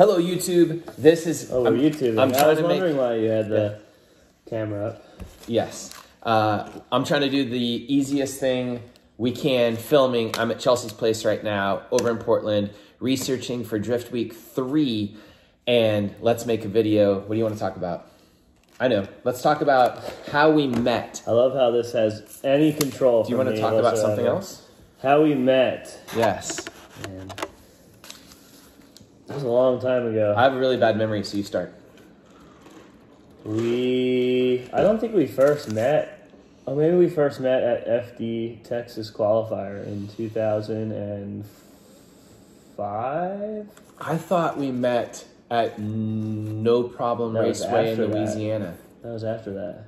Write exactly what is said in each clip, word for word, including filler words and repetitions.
Hello, YouTube. This is... Oh, I'm, YouTube. I'm trying I was to wondering make, why you had the yeah. camera up. Yes. Uh, I'm trying to do the easiest thing we can filming. I'm at Chelsea's place right now over in Portland researching for Drift Week three. And let's make a video. What do you want to talk about? I know. Let's talk about how we met. I love how this has any control. Do you want to talk about something else? How we met. Yes. Man. That was a long time ago. I have a really bad memory, so you start. We... I don't think we first met. Oh, maybe we first met at F D Texas Qualifier in two thousand five? I thought we met at No Problem Raceway in Louisiana. That. that was after that.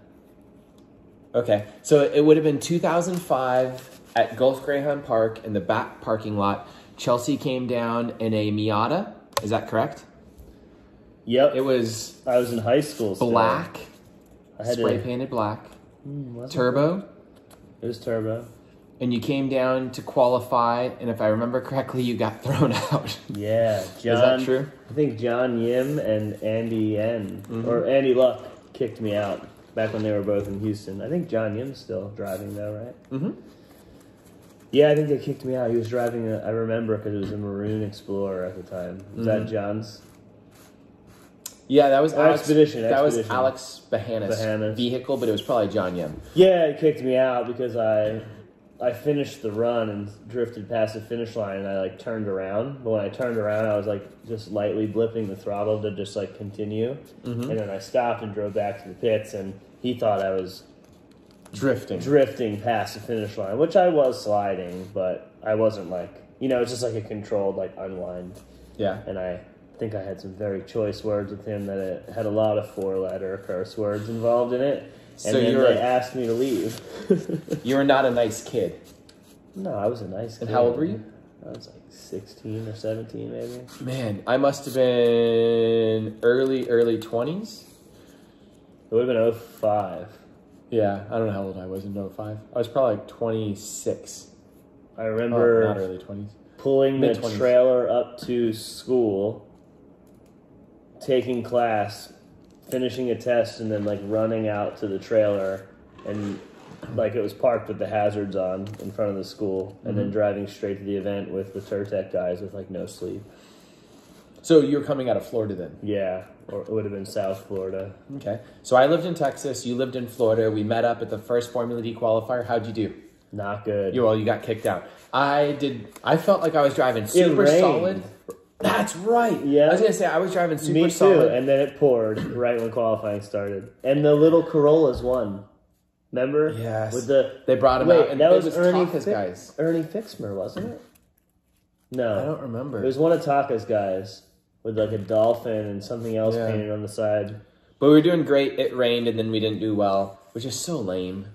Okay, so it would have been two thousand five at Gulf Greyhound Park in the back parking lot. Chelsea came down in a Miata. Is that correct? Yep. It was... I was in high school. Black. I had spray to... painted black. Mm, turbo. It? it was turbo. And you came down to qualify, and if I remember correctly, you got thrown out. Yeah. John, is that true? I think John Yim and Andy N, mm-hmm. or Andy Luck kicked me out back when they were both in Houston. I think John Yim's still driving, though, right? Mm-hmm. Yeah, I think they kicked me out. He was driving, a, I remember, because it was a Maroon Explorer at the time. Was mm-hmm. that John's? Yeah, that was Alex, Expedition. That Expedition. was Alex Bahanas, Bahanas vehicle, but it was probably John Yim. Yeah, he kicked me out because I I finished the run and drifted past the finish line, and I, like, turned around. But when I turned around, I was, like, just lightly blipping the throttle to just, like, continue. Mm-hmm. And then I stopped and drove back to the pits, and he thought I was... Drifting. Drifting past the finish line, which I was sliding, but I wasn't like, you know, it's just like a controlled, like, unwind. Yeah. And I think I had some very choice words with him that it had a lot of four-letter curse words involved in it. And so then you were, they asked me to leave. You were not a nice kid. No, I was a nice kid. And how old were you? I was like sixteen or seventeen, maybe. Man, I must have been early, early twenties. It would have been oh five. Yeah, I don't know how old I was in oh five. I was probably like twenty-six. I remember oh, not early twenties. Pulling mid-twenties. The trailer up to school, taking class, finishing a test, and then like running out to the trailer, and like it was parked with the hazards on in front of the school, and mm-hmm. then driving straight to the event with the Turtech guys with like no sleep. So you were coming out of Florida then? Yeah, or it would have been South Florida. Okay. So I lived in Texas. You lived in Florida. We met up at the first Formula D qualifier. How'd you do? Not good. You, well, you got kicked out. I did. I felt like I was driving super solid. That's right. Yeah. I was going to say, I was driving super Me too. solid. And then it poured right when qualifying started. And the little Corollas won. Remember? Yes. With the, they brought him wait, out. And that was, was Ernie, Fi guys. Ernie Fixmer, wasn't it? No. I don't remember. It was one of Taka's guys. With like a dolphin and something else yeah. painted on the side. But we were doing great. It rained and then we didn't do well, which is so lame.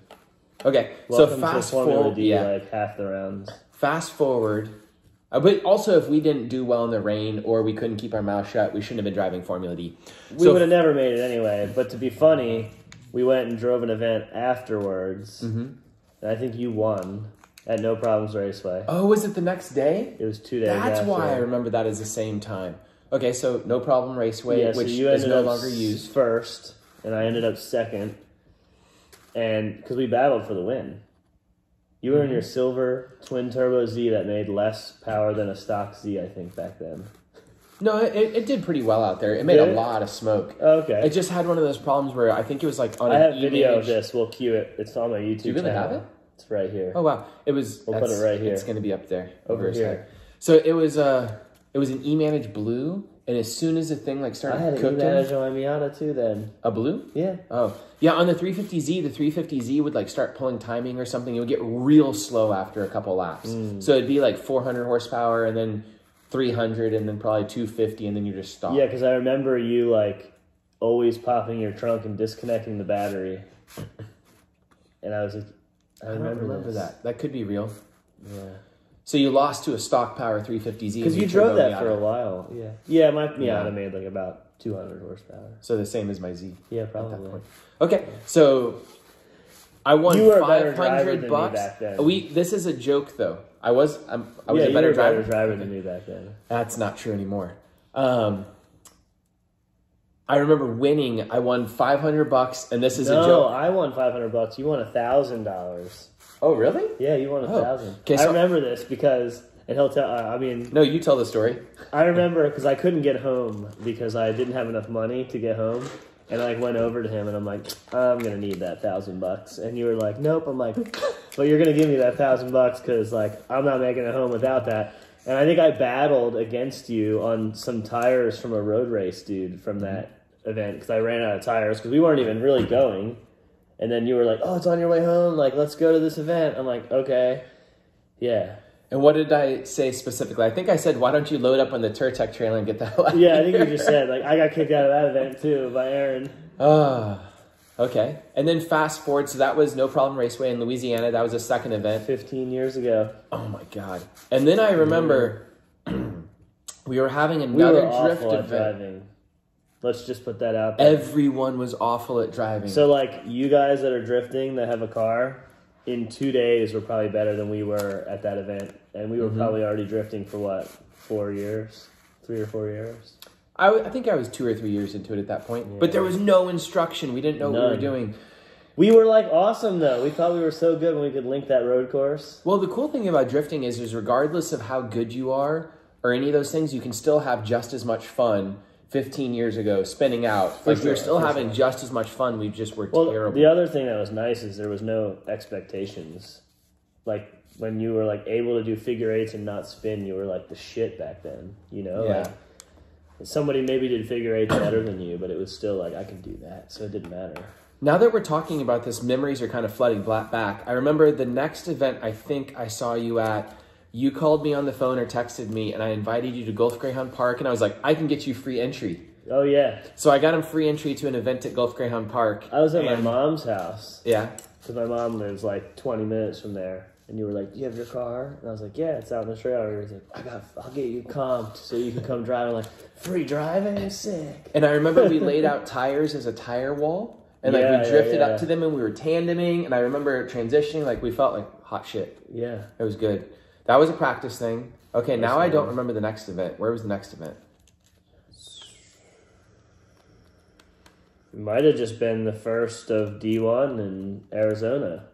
Okay, Welcome so fast to forward. D, yeah, like half the rounds. Fast forward. Uh, but also, if we didn't do well in the rain or we couldn't keep our mouth shut, we shouldn't have been driving Formula D. We so would have never made it anyway. But to be funny, we went and drove an event afterwards. Mm-hmm. And I think you won. At No Problems Raceway. Oh, was it the next day? It was two days That's after. Why I remember that as the same time. Okay, so No Problem Raceway, yeah, which so you is no longer used. First, and I ended up second, and because we battled for the win, you were mm-hmm. in your silver twin turbo Z that made less power than a stock Z, I think, back then. No, it, it did pretty well out there. It made did a it? lot of smoke. Oh, okay, it just had one of those problems where I think it was like on. I an have eManage. Video of this. We'll cue it. It's on my YouTube. Do you really channel. have it? It's right here. Oh wow, it was. We'll put it right here. It's going to be up there over here. Side. So it was. Uh, It was an eManage blue, and as soon as the thing like started cooking, I had an eManage on my Miata too. Then a blue, yeah. Oh, yeah. On the three fifty Z, the three fifty Z would like start pulling timing or something. It would get real slow after a couple laps, mm. so it'd be like four hundred horsepower, and then three hundred, and then probably two fifty, and then you just stop. Yeah, because I remember you like always popping your trunk and disconnecting the battery, and I was like, I, I remember, don't remember that. That could be real. Yeah. So you lost to a stock power three fifty Z. Because you drove that Miata. for a while. Yeah, yeah, my Miata yeah. made like about two hundred horsepower. So the same as my Z. Yeah, probably. At that point. Okay, so I won you five hundred bucks. Back then. We. This is a joke though. I was. I'm, I was yeah, a better, you were a better driver. driver than me back then. That's not true anymore. Um, I remember winning. I won five hundred bucks, and this is no, a joke. No, I won five hundred bucks. You won one thousand dollars. Oh, really? Yeah, you won one thousand dollars. Oh. Okay, so I remember this because, and he'll tell, uh, I mean. No, you tell the story. I remember because I couldn't get home because I didn't have enough money to get home. And I like, went over to him, and I'm like, I'm going to need that one thousand bucks. And you were like, nope. I'm like, well, you're going to give me that one thousand bucks because, like, I'm not making it home without that. And I think I battled against you on some tires from a road race, dude, from that event because I ran out of tires because we weren't even really going. And then you were like, oh, it's on your way home. Like, let's go to this event. I'm like, okay. Yeah. And what did I say specifically? I think I said, why don't you load up on the Turtech trailer and get the hell out of here? Yeah, I think you just said, like, I got kicked out of that event, too, by Aaron. Oh, okay. And then fast forward, so that was No Problem Raceway in Louisiana. That was a second event. fifteen years ago. Oh, my God. And then I remember we were having another we were drift awful at event. Driving. Let's just put that out there. Everyone was awful at driving. So, like, you guys that are drifting that have a car, in two days were probably better than we were at that event. And we were mm-hmm. probably already drifting for, what, four years? Three or four years? I, I think I was two or three years into it at that point. Yeah. But there was no instruction. We didn't know None. what we were doing. We were, like, awesome, though. We thought we were so good when we could link that road course. Well, the cool thing about drifting is, is regardless of how good you are or any of those things, you can still have just as much fun. fifteen years ago, spinning out. For like, sure, we were still having sure. just as much fun. We just were well, terrible. The other thing that was nice is there was no expectations. Like, when you were, like, able to do figure eights and not spin, you were, like, the shit back then, you know? Yeah. Like, somebody maybe did figure eights better than you, but it was still, like, I can do that, so it didn't matter. Now that we're talking about this, memories are kind of flooding back. I remember the next event I think I saw you at, you called me on the phone or texted me, and I invited you to Gulf Greyhound Park, and I was like, I can get you free entry. Oh, yeah. So I got him free entry to an event at Gulf Greyhound Park. I was at and... my mom's house. Yeah. Because my mom lives, like, twenty minutes from there. And you were like, do you have your car? And I was like, yeah, it's out in the trailer. Like, I got, I'll get you comped so you can come drive. I'm like, free driving? Sick. And I remember we laid out tires as a tire wall, and, yeah, like, we drifted yeah, yeah. up to them, and we were tandeming, and I remember transitioning. Like, we felt like hot shit. Yeah. It was good. That was a practice thing. Okay, now That's I don't nice. remember the next event. Where was the next event? It might have just been the first of D one in Arizona.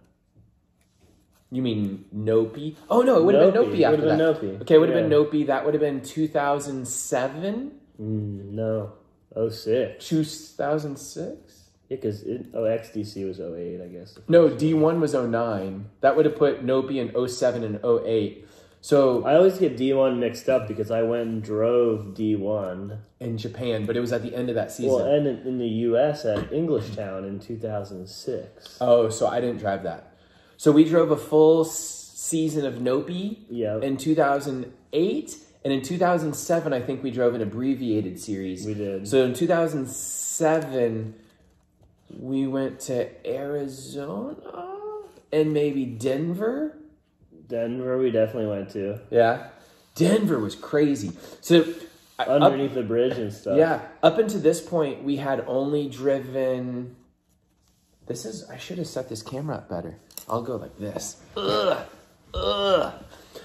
You mean Nopi? Oh, no, it would have been Nopi after that. It would have been Nopi. Okay, it would have yeah. been Nopi. That would have been two thousand seven? Mm, no, oh six. two thousand six? Yeah, because oh, X D C was oh eight, I guess. No, D one was oh nine. That would have put Nopi in oh seven and oh eight. So I always get D one mixed up because I went and drove D one. In Japan, but it was at the end of that season. Well, and in the U S at English Town in two thousand six. Oh, so I didn't drive that. So we drove a full season of Nopi yep. in two thousand eight. And in two thousand seven, I think we drove an abbreviated series. We did. So in two thousand seven... we went to Arizona and maybe Denver. Denver we definitely went to. Yeah. Denver was crazy. So underneath up, the bridge and stuff. Yeah. Up until this point, we had only driven... This is... I should have set this camera up better. I'll go like this. Ugh. Ugh.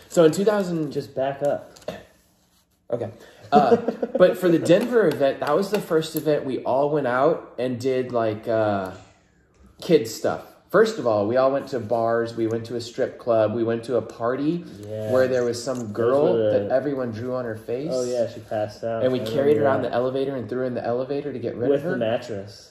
So in two thousand... Just back up. Okay. uh, but for the Denver event, that was the first event we all went out and did, like, uh, kids stuff. First of all, we all went to bars. We went to a strip club. We went to a party yes. where there was some girl the... that everyone drew on her face. Oh, yeah, she passed out. And we I carried her out in the elevator and threw her in the elevator to get rid With of her. With the mattress.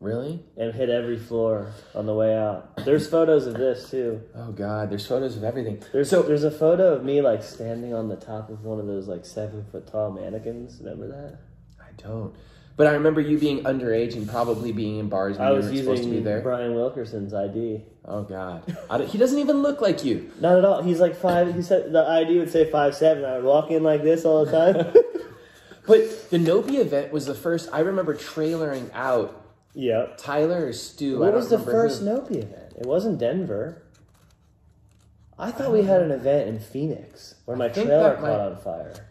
Really? And hit every floor on the way out. There's photos of this, too. Oh, God. There's photos of everything. There's, so, there's a photo of me, like, standing on the top of one of those, like, seven-foot-tall mannequins. Remember that? I don't. But I remember you being underage and probably being in bars when I you was supposed to be there. Brian Wilkerson's I D. Oh, God. I he doesn't even look like you. Not at all. He's, like, five. He said the I D would say five seven. I would walk in like this all the time. But the Nopi event was the first. I remember trailering out. Yeah, Tyler or Stu. What I don't was the first who. Nopi event? It wasn't Denver. I thought I we had know. an event in Phoenix where I my trailer caught might... on fire.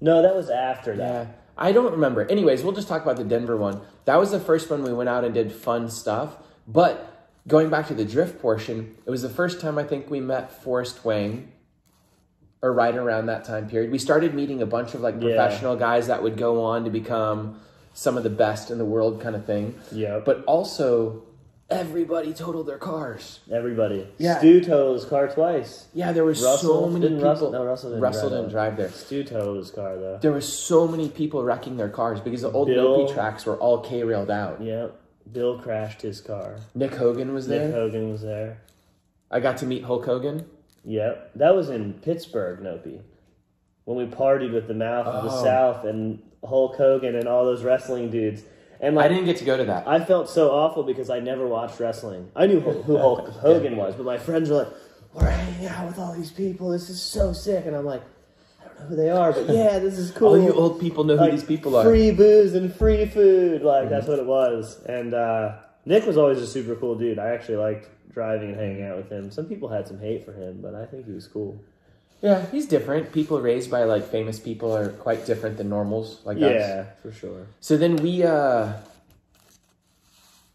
No, that was after that. Yeah, I don't remember. Anyways, we'll just talk about the Denver one. That was the first one we went out and did fun stuff. But going back to the drift portion, it was the first time I think we met Forrest Wang, or right around that time period. We started meeting a bunch of like professional yeah. guys that would go on to become some of the best in the world kind of thing. Yeah. But also, everybody totaled their cars. Everybody. Yeah. Stu totaled his car twice. Yeah, there were so many people. Russell, no, Russell didn't, Russell didn't drive there. Stu totaled his car, though. There were so many people wrecking their cars because the old Nopi tracks were all K-railed out. Yep. Bill crashed his car. Nick Hogan was there. Nick Hogan was there. I got to meet Hulk Hogan. Yep. That was in Pittsburgh, Nopi. When we partied with the Mouth of oh. the South and Hulk Hogan and all those wrestling dudes. And like, I didn't get to go to that. I felt so awful because I never watched wrestling. I knew who Hulk Hogan was, but my friends were like, we're hanging out with all these people. This is so sick. And I'm like, I don't know who they are, but yeah, this is cool. All you old people know like, who these people are. Free booze and free food. Like, mm-hmm. that's what it was. And uh, Nick was always a super cool dude. I actually liked driving and hanging out with him. Some people had some hate for him, but I think he was cool. Yeah, he's different. People raised by, like, famous people are quite different than normals. Like yeah, us. For sure. So then we, uh...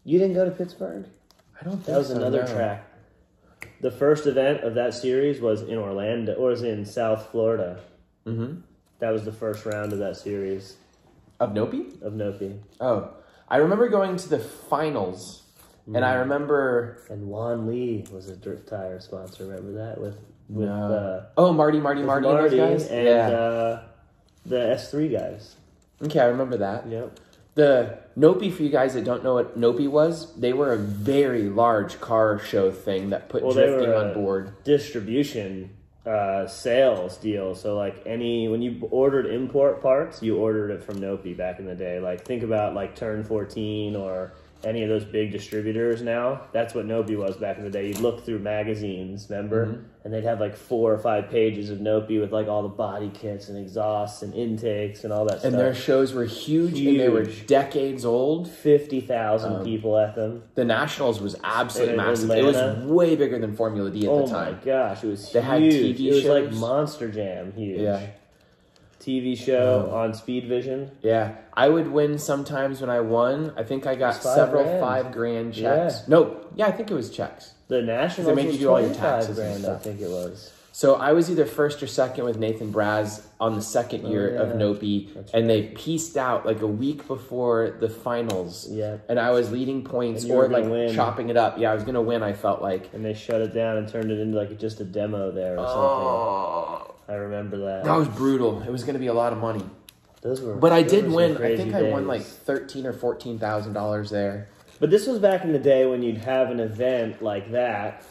You didn't go to Pittsburgh? I don't think so. That was so, another no. track. The first event of that series was in Orlando, or was in South Florida. Mm-hmm. That was the first round of that series. Of Nopi? Of Nopi. Oh. I remember going to the finals, mm. and I remember... And Juan Lee was a Drift Tire sponsor, remember that? With... With, no. uh, oh, Marty, Marty, Marty, Marty guys? and yeah. uh, the S three guys. Okay, I remember that. Yep. The Nopi, for you guys that don't know what Nopi was, they were a very large car show thing that put well, drifting they were on board. Distribution uh, sales deal. So, like, any when you ordered import parts, you ordered it from Nopi back in the day. Like, think about like Turn fourteen or any of those big distributors now. That's what Nopi was back in the day. You'd look through magazines, remember? Mm-hmm. And they'd have like four or five pages of Nopi with like all the body kits and exhausts and intakes and all that and stuff. And their shows were huge, huge and they were decades old. fifty thousand um, people at them. The Nationals was absolutely massive. Atlanta. It was way bigger than Formula D at oh the time. Oh my gosh, it was they huge. They had T V shows. It was like Monster Jam huge. Yeah. T V show oh. on Speed Vision. Yeah. I would win sometimes when I won. I think I got five several grand. five grand checks. Yeah. No, yeah, I think it was checks. The Nationals they make you do all your taxes grand, and stuff. I think it was. So I was either first or second with Nathan Braz on the second year oh, yeah. of Nopi, right. and they pieced out like a week before the finals. Yeah. And I was leading points or like win. chopping it up. Yeah, I was going to win, I felt like. And they shut it down and turned it into like just a demo there or oh. something. I remember that. That was brutal. It was going to be a lot of money. Those were, but I did win. I think I won like thirteen or fourteen thousand dollars there. But this was back in the day when you'd have an event like that,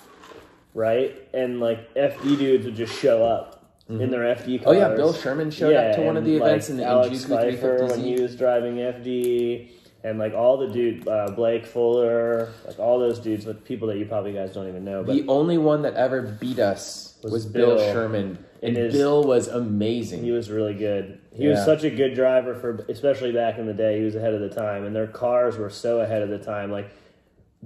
right? And like F D dudes would just show up mm-hmm. in their F D cars. Oh yeah, Bill Sherman showed yeah, up to one of the like events in the Alex Pfeiffer when he was driving F D, and like all the dude uh, Blake Fuller, like all those dudes, with people that you probably guys don't even know. But the only one that ever beat us was, was Bill, Bill Sherman. And his, Bill was amazing. He was really good. He yeah. was such a good driver, for, especially back in the day. He was ahead of the time, and their cars were so ahead of the time. Like,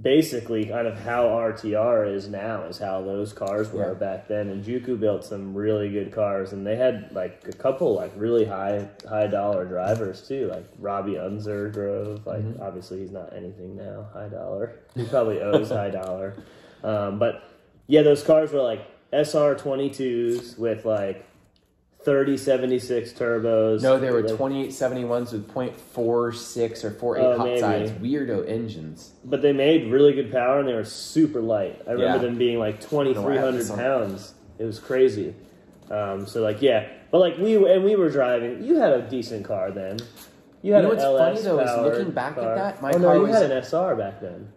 basically, kind of how R T R is now is how those cars were yeah. back then. And Juku built some really good cars, and they had, like, a couple, like, really high high-dollar drivers, too. Like, Robbie Unser drove. Like, mm-hmm. obviously, he's not anything now, high-dollar. He probably owes high-dollar. Um, but, yeah, those cars were, like, S R twenty-twos with like thirty seventy-six turbos. No, there were twenty-eight seventy-ones with point four six or four point eight oh, hot maybe. sides. Weirdo engines. But they made really good power and they were super light. I remember yeah. them being like twenty-three hundred pounds. It was crazy. Um, so like, yeah. But like we and we were driving. You had a decent car then. You had you know an what's L S funny though is looking back car. at that, my oh, no, car you was... had an S R back then.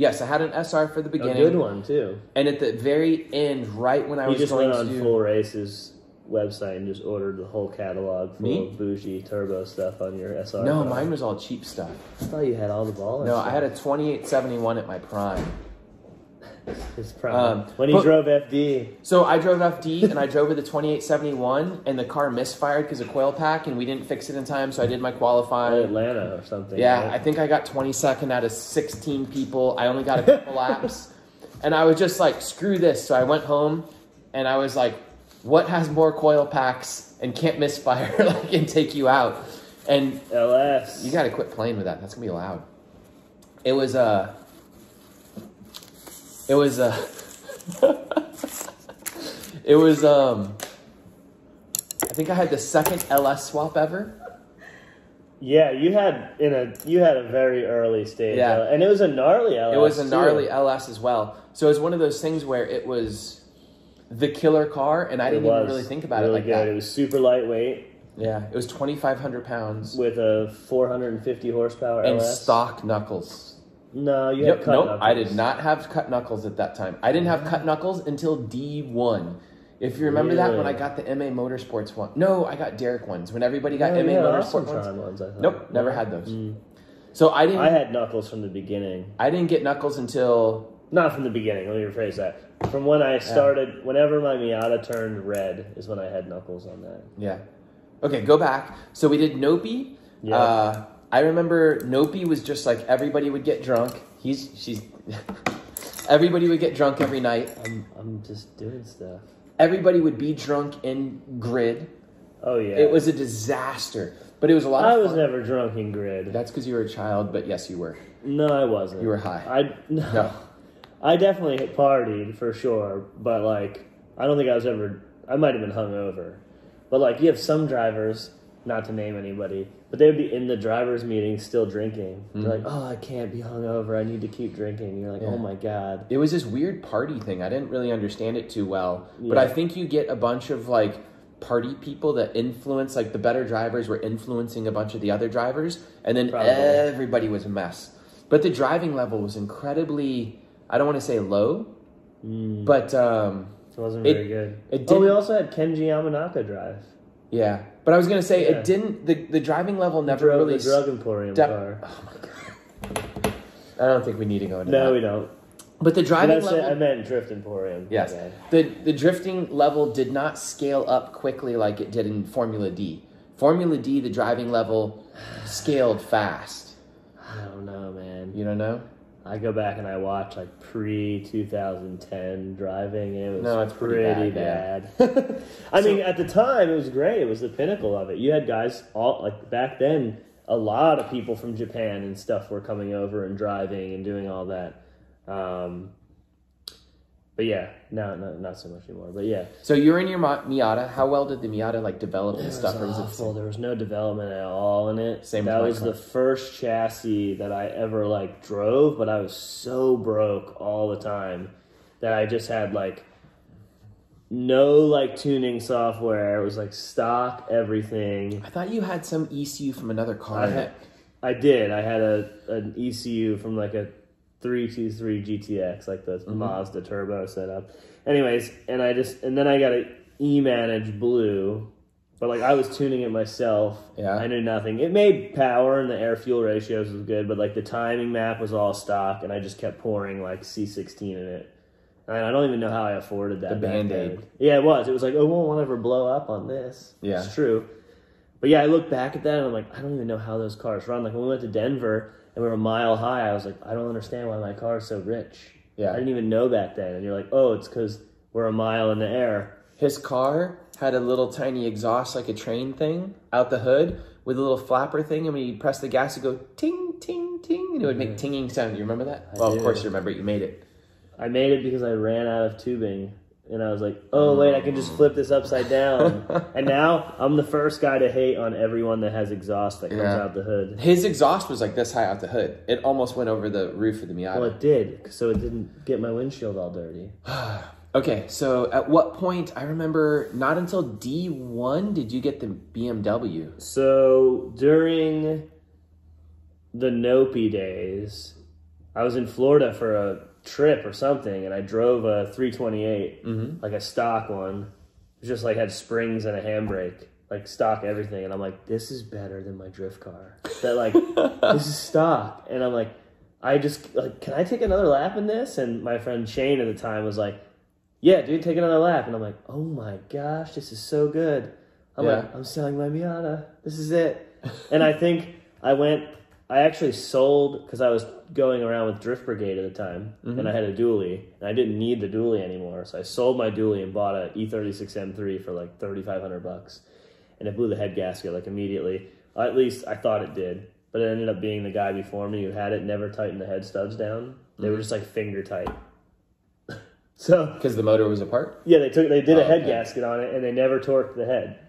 Yes, I had an S R for the beginning. A good one, too. And at the very end, right when I you was going to... You just went on do... Full Race's website and just ordered the whole catalog full Me? of bougie turbo stuff on your S R. No, phone. Mine was all cheap stuff. I thought you had all the ballers. No, stuff. I had a twenty-eight seventy-one at my prime. His prime. Um, when he but, drove F D. So I drove F D, and I drove with the twenty-eight seventy-one, and the car misfired because of coil pack, and we didn't fix it in time, so I did my qualifying. Atlanta or something. Yeah, right? I think I got twenty-second out of sixteen people. I only got a couple laps. And I was just like, screw this. So I went home, and I was like, what has more coil packs and can't misfire like, and take you out? And L S. You got to quit playing with that. That's going to be loud. It was... Uh, It was, uh, it was, um, I think I had the second L S swap ever. Yeah, you had in a you had a very early stage, yeah. uh, and it was a gnarly L S. It was a gnarly too. L S as well. So it was one of those things where it was the killer car, and I it didn't even really think about really it like good. that. It was super lightweight. Yeah, it was twenty five hundred pounds with a four hundred and fifty horsepower and L S. Stock knuckles. No, you had yep, cut nope, knuckles. I did not have cut knuckles at that time. I didn't have cut knuckles until D one. If you remember really? that, when I got the M A Motorsports one. No, I got Derek ones. When everybody got no, M A yeah, Motorsports ones. ones I nope, never had those. Mm. So I didn't. I had knuckles from the beginning. I didn't get knuckles until. Not from the beginning. Let me rephrase that. From when I started, yeah. whenever my Miata turned red is when I had knuckles on that. Yeah. Okay, go back. So we did Nopi. Yeah. Uh, I remember Nopi was just like everybody would get drunk. He's she's. Everybody would get drunk every night. I'm I'm just doing stuff. Everybody would be drunk in grid. Oh, yeah. It was a disaster, but it was a lot of fun. I was never drunk in grid. That's because you were a child, but yes, you were. No, I wasn't. You were high. I, no. no. I definitely partied, for sure, but, like, I don't think I was ever... I might have been hungover. But, like, you have some drivers, not to name anybody, but they would be in the driver's meeting still drinking. Mm-hmm. They're like, oh, I can't be hungover. I need to keep drinking. And you're like, yeah. oh, my God. It was this weird party thing. I didn't really understand it too well. Yeah. But I think you get a bunch of, like, party people that influence, like, the better drivers were influencing a bunch of the other drivers. And then Probably. everybody was a mess. But the driving level was incredibly, I don't want to say low, mm. but um, it wasn't very it, good. It didn't, oh, we also had Kenji Yamanaka drive. Yeah. But I was going to say, yeah. it didn't, the, the driving level never drug, really... The Drug Emporium car. Oh, my God. I don't think we need to go into no, that. No, we don't. But the driving but level... I meant Drift Emporium. Yes. Okay. The, the drifting level did not scale up quickly like it did in Formula D. Formula D, the driving level scaled fast. I don't know, man. You don't know? I go back and I watch, like, pre twenty ten driving, and it was no, it's pretty, pretty bad. bad. I so, mean, at the time, it was great. It was the pinnacle of it. You had guys, all like, back then, a lot of people from Japan and stuff were coming over and driving and doing all that. Um, but, yeah, no, no, not so much anymore, but, yeah. So you were in your Miata. How well did the Miata, like, develop and stuff? It was awful. There was no development at all in it. Same That was the first chassis that I ever, like, drove, but I was so broke all the time that I just had, like, no, like, tuning software. It was, like, stock everything. I thought you had some E C U from another car. I, had, I did. I had a an E C U from, like, a... three twenty-three G T X, like the mm-hmm. Mazda turbo setup. Anyways, and I just and then I got an eManage blue, but like I was tuning it myself. Yeah, I knew nothing. It made power and the air fuel ratios was good, but like the timing map was all stock, and I just kept pouring like C sixteen in it. And I don't even know how I afforded that. The Band-Aid. Yeah, it was. It was like, oh, won't ever blow up on this. Yeah, it's true. But yeah, I look back at that and I'm like, I don't even know how those cars run. Like when we went to Denver. And we were a mile high. I was like, I don't understand why my car is so rich. Yeah, I didn't even know that then. And you're like, oh, it's because we're a mile in the air. His car had a little tiny exhaust, like a train thing, out the hood with a little flapper thing. And when you press the gas, it would go ting, ting, ting. And it would make tinging sound. You remember that? I well, did. Of course you remember it. You made it. I made it because I ran out of tubing. And I was like, oh, wait, I can just flip this upside down. And now I'm the first guy to hate on everyone that has exhaust that comes yeah. out the hood. His exhaust was like this high out the hood. It almost went over the roof of the Miata. Well, it did, so it didn't get my windshield all dirty. Okay, so at what point, I remember not until D one did you get the B M W. So during the Nopi days, I was in Florida for a... trip or something, and I drove a three twenty-eight, mm-hmm. like a stock one. It was just like had springs and a handbrake, like stock everything. And I'm like, this is better than my drift car. That like this is stock. And I'm like, I just like, can I take another lap in this? And my friend Shane at the time was like, yeah, dude, take another lap. And I'm like, oh my gosh, this is so good. I'm yeah. like, I'm selling my Miata. This is it. And I think I went. I actually sold, because I was going around with Drift Brigade at the time, mm-hmm. and I had a dually, and I didn't need the dually anymore, so I sold my dually and bought a E thirty-six M three for like thirty-five hundred bucks, and it blew the head gasket like immediately. At least I thought it did, but it ended up being the guy before me who had it never tightened the head studs down. They mm-hmm. were just like finger tight. So because the motor was apart? Yeah, they took they did oh, a head okay. gasket on it, and they never torqued the head.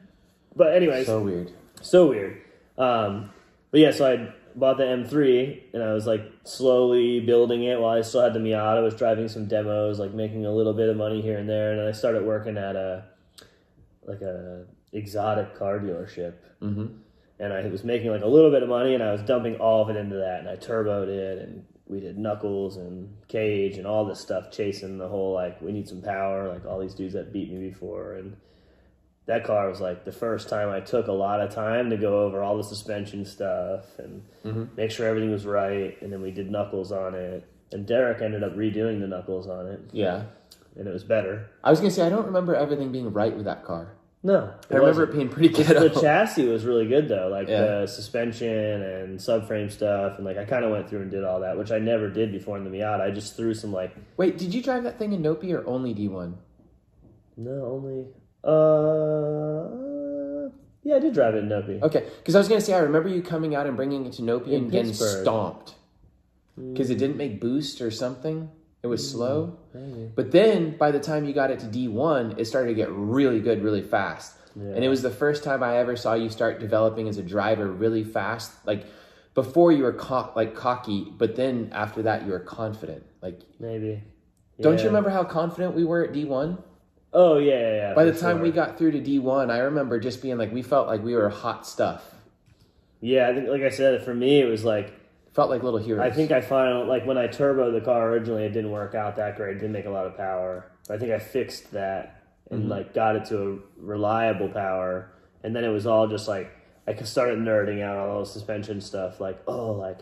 But anyways, so weird, so weird. Um, But yeah, so I bought the M three, and I was like slowly building it while I still had the Miata. I was driving some demos, like making a little bit of money here and there, and then I started working at a like a exotic car dealership. Mm-hmm. And I was making like a little bit of money, and I was dumping all of it into that, and I turboed it, and we did knuckles and cage and all this stuff, chasing the whole like we need some power, like all these dudes that beat me before. And that car was like the first time I took a lot of time to go over all the suspension stuff and mm-hmm. make sure everything was right. And then we did knuckles on it, and Derek ended up redoing the knuckles on it. Yeah, and it was better. I was gonna say I don't remember everything being right with that car. No, I remember it being pretty good. The chassis was really good though, like yeah. the suspension and subframe stuff, and like I kind of went through and did all that, which I never did before in the Miata. I just threw some like. Wait, did you drive that thing in Nopi or only D one? No, only. Uh, yeah, I did drive it in Nopi. Okay, because I was gonna say I remember you coming out and bringing it to Nopi and getting stomped because mm. it didn't make boost or something. It was mm, slow, maybe. But then by the time you got it to D one, it started to get really good really fast. Yeah. And it was the first time I ever saw you start developing as a driver really fast. Like before you were co- like cocky, but then after that you were confident. Like maybe. Yeah. Don't you remember how confident we were at D one? Oh, yeah, yeah, yeah. By the time sure. we got through to D one, I remember just being like, we felt like we were hot stuff. Yeah, I think like I said, for me it was like felt like little heroes. I think I finally, like when I turboed the car originally, it didn't work out that great. It didn't make a lot of power. But I think I fixed that and mm-hmm. like got it to a reliable power. And then it was all just like, I started nerding out on all the suspension stuff. Like, oh, like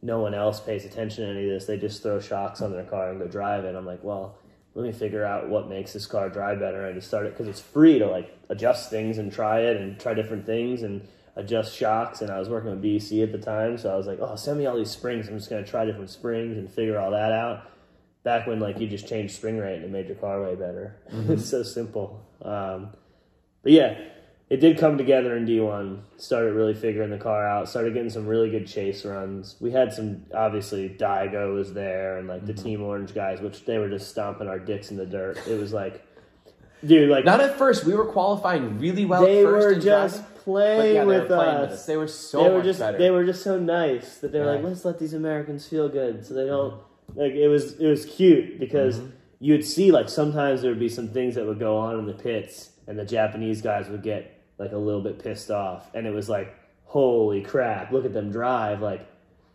no one else pays attention to any of this. They just throw shocks on their car and go drive it. I'm like, well, let me figure out what makes this car drive better. And I just started, because it's free to like adjust things and try it and try different things. And adjust shocks, and I was working with B C at the time, so I was like, oh, send me all these springs. I'm just going to try different springs and figure all that out. Back when, like, you just changed spring rate and it made your car way better. Mm-hmm. It's so simple. Um, but, yeah, it did come together in D one. Started really figuring the car out. Started getting some really good chase runs. We had some, obviously, Daigo was there and, like, the mm-hmm. Team Orange guys, which they were just stomping our dicks in the dirt. It was like, dude, like. Not at first. We were qualifying really well at first. They were just. Driving. Play yeah, with, us. with us. They were so they were much just, better. They were just so nice that they were yeah. like, let's let these Americans feel good, so they don't mm-hmm. like. It was it was cute because mm-hmm. you'd see like sometimes there would be some things that would go on in the pits, and the Japanese guys would get like a little bit pissed off, and it was like, holy crap, look at them drive! Like,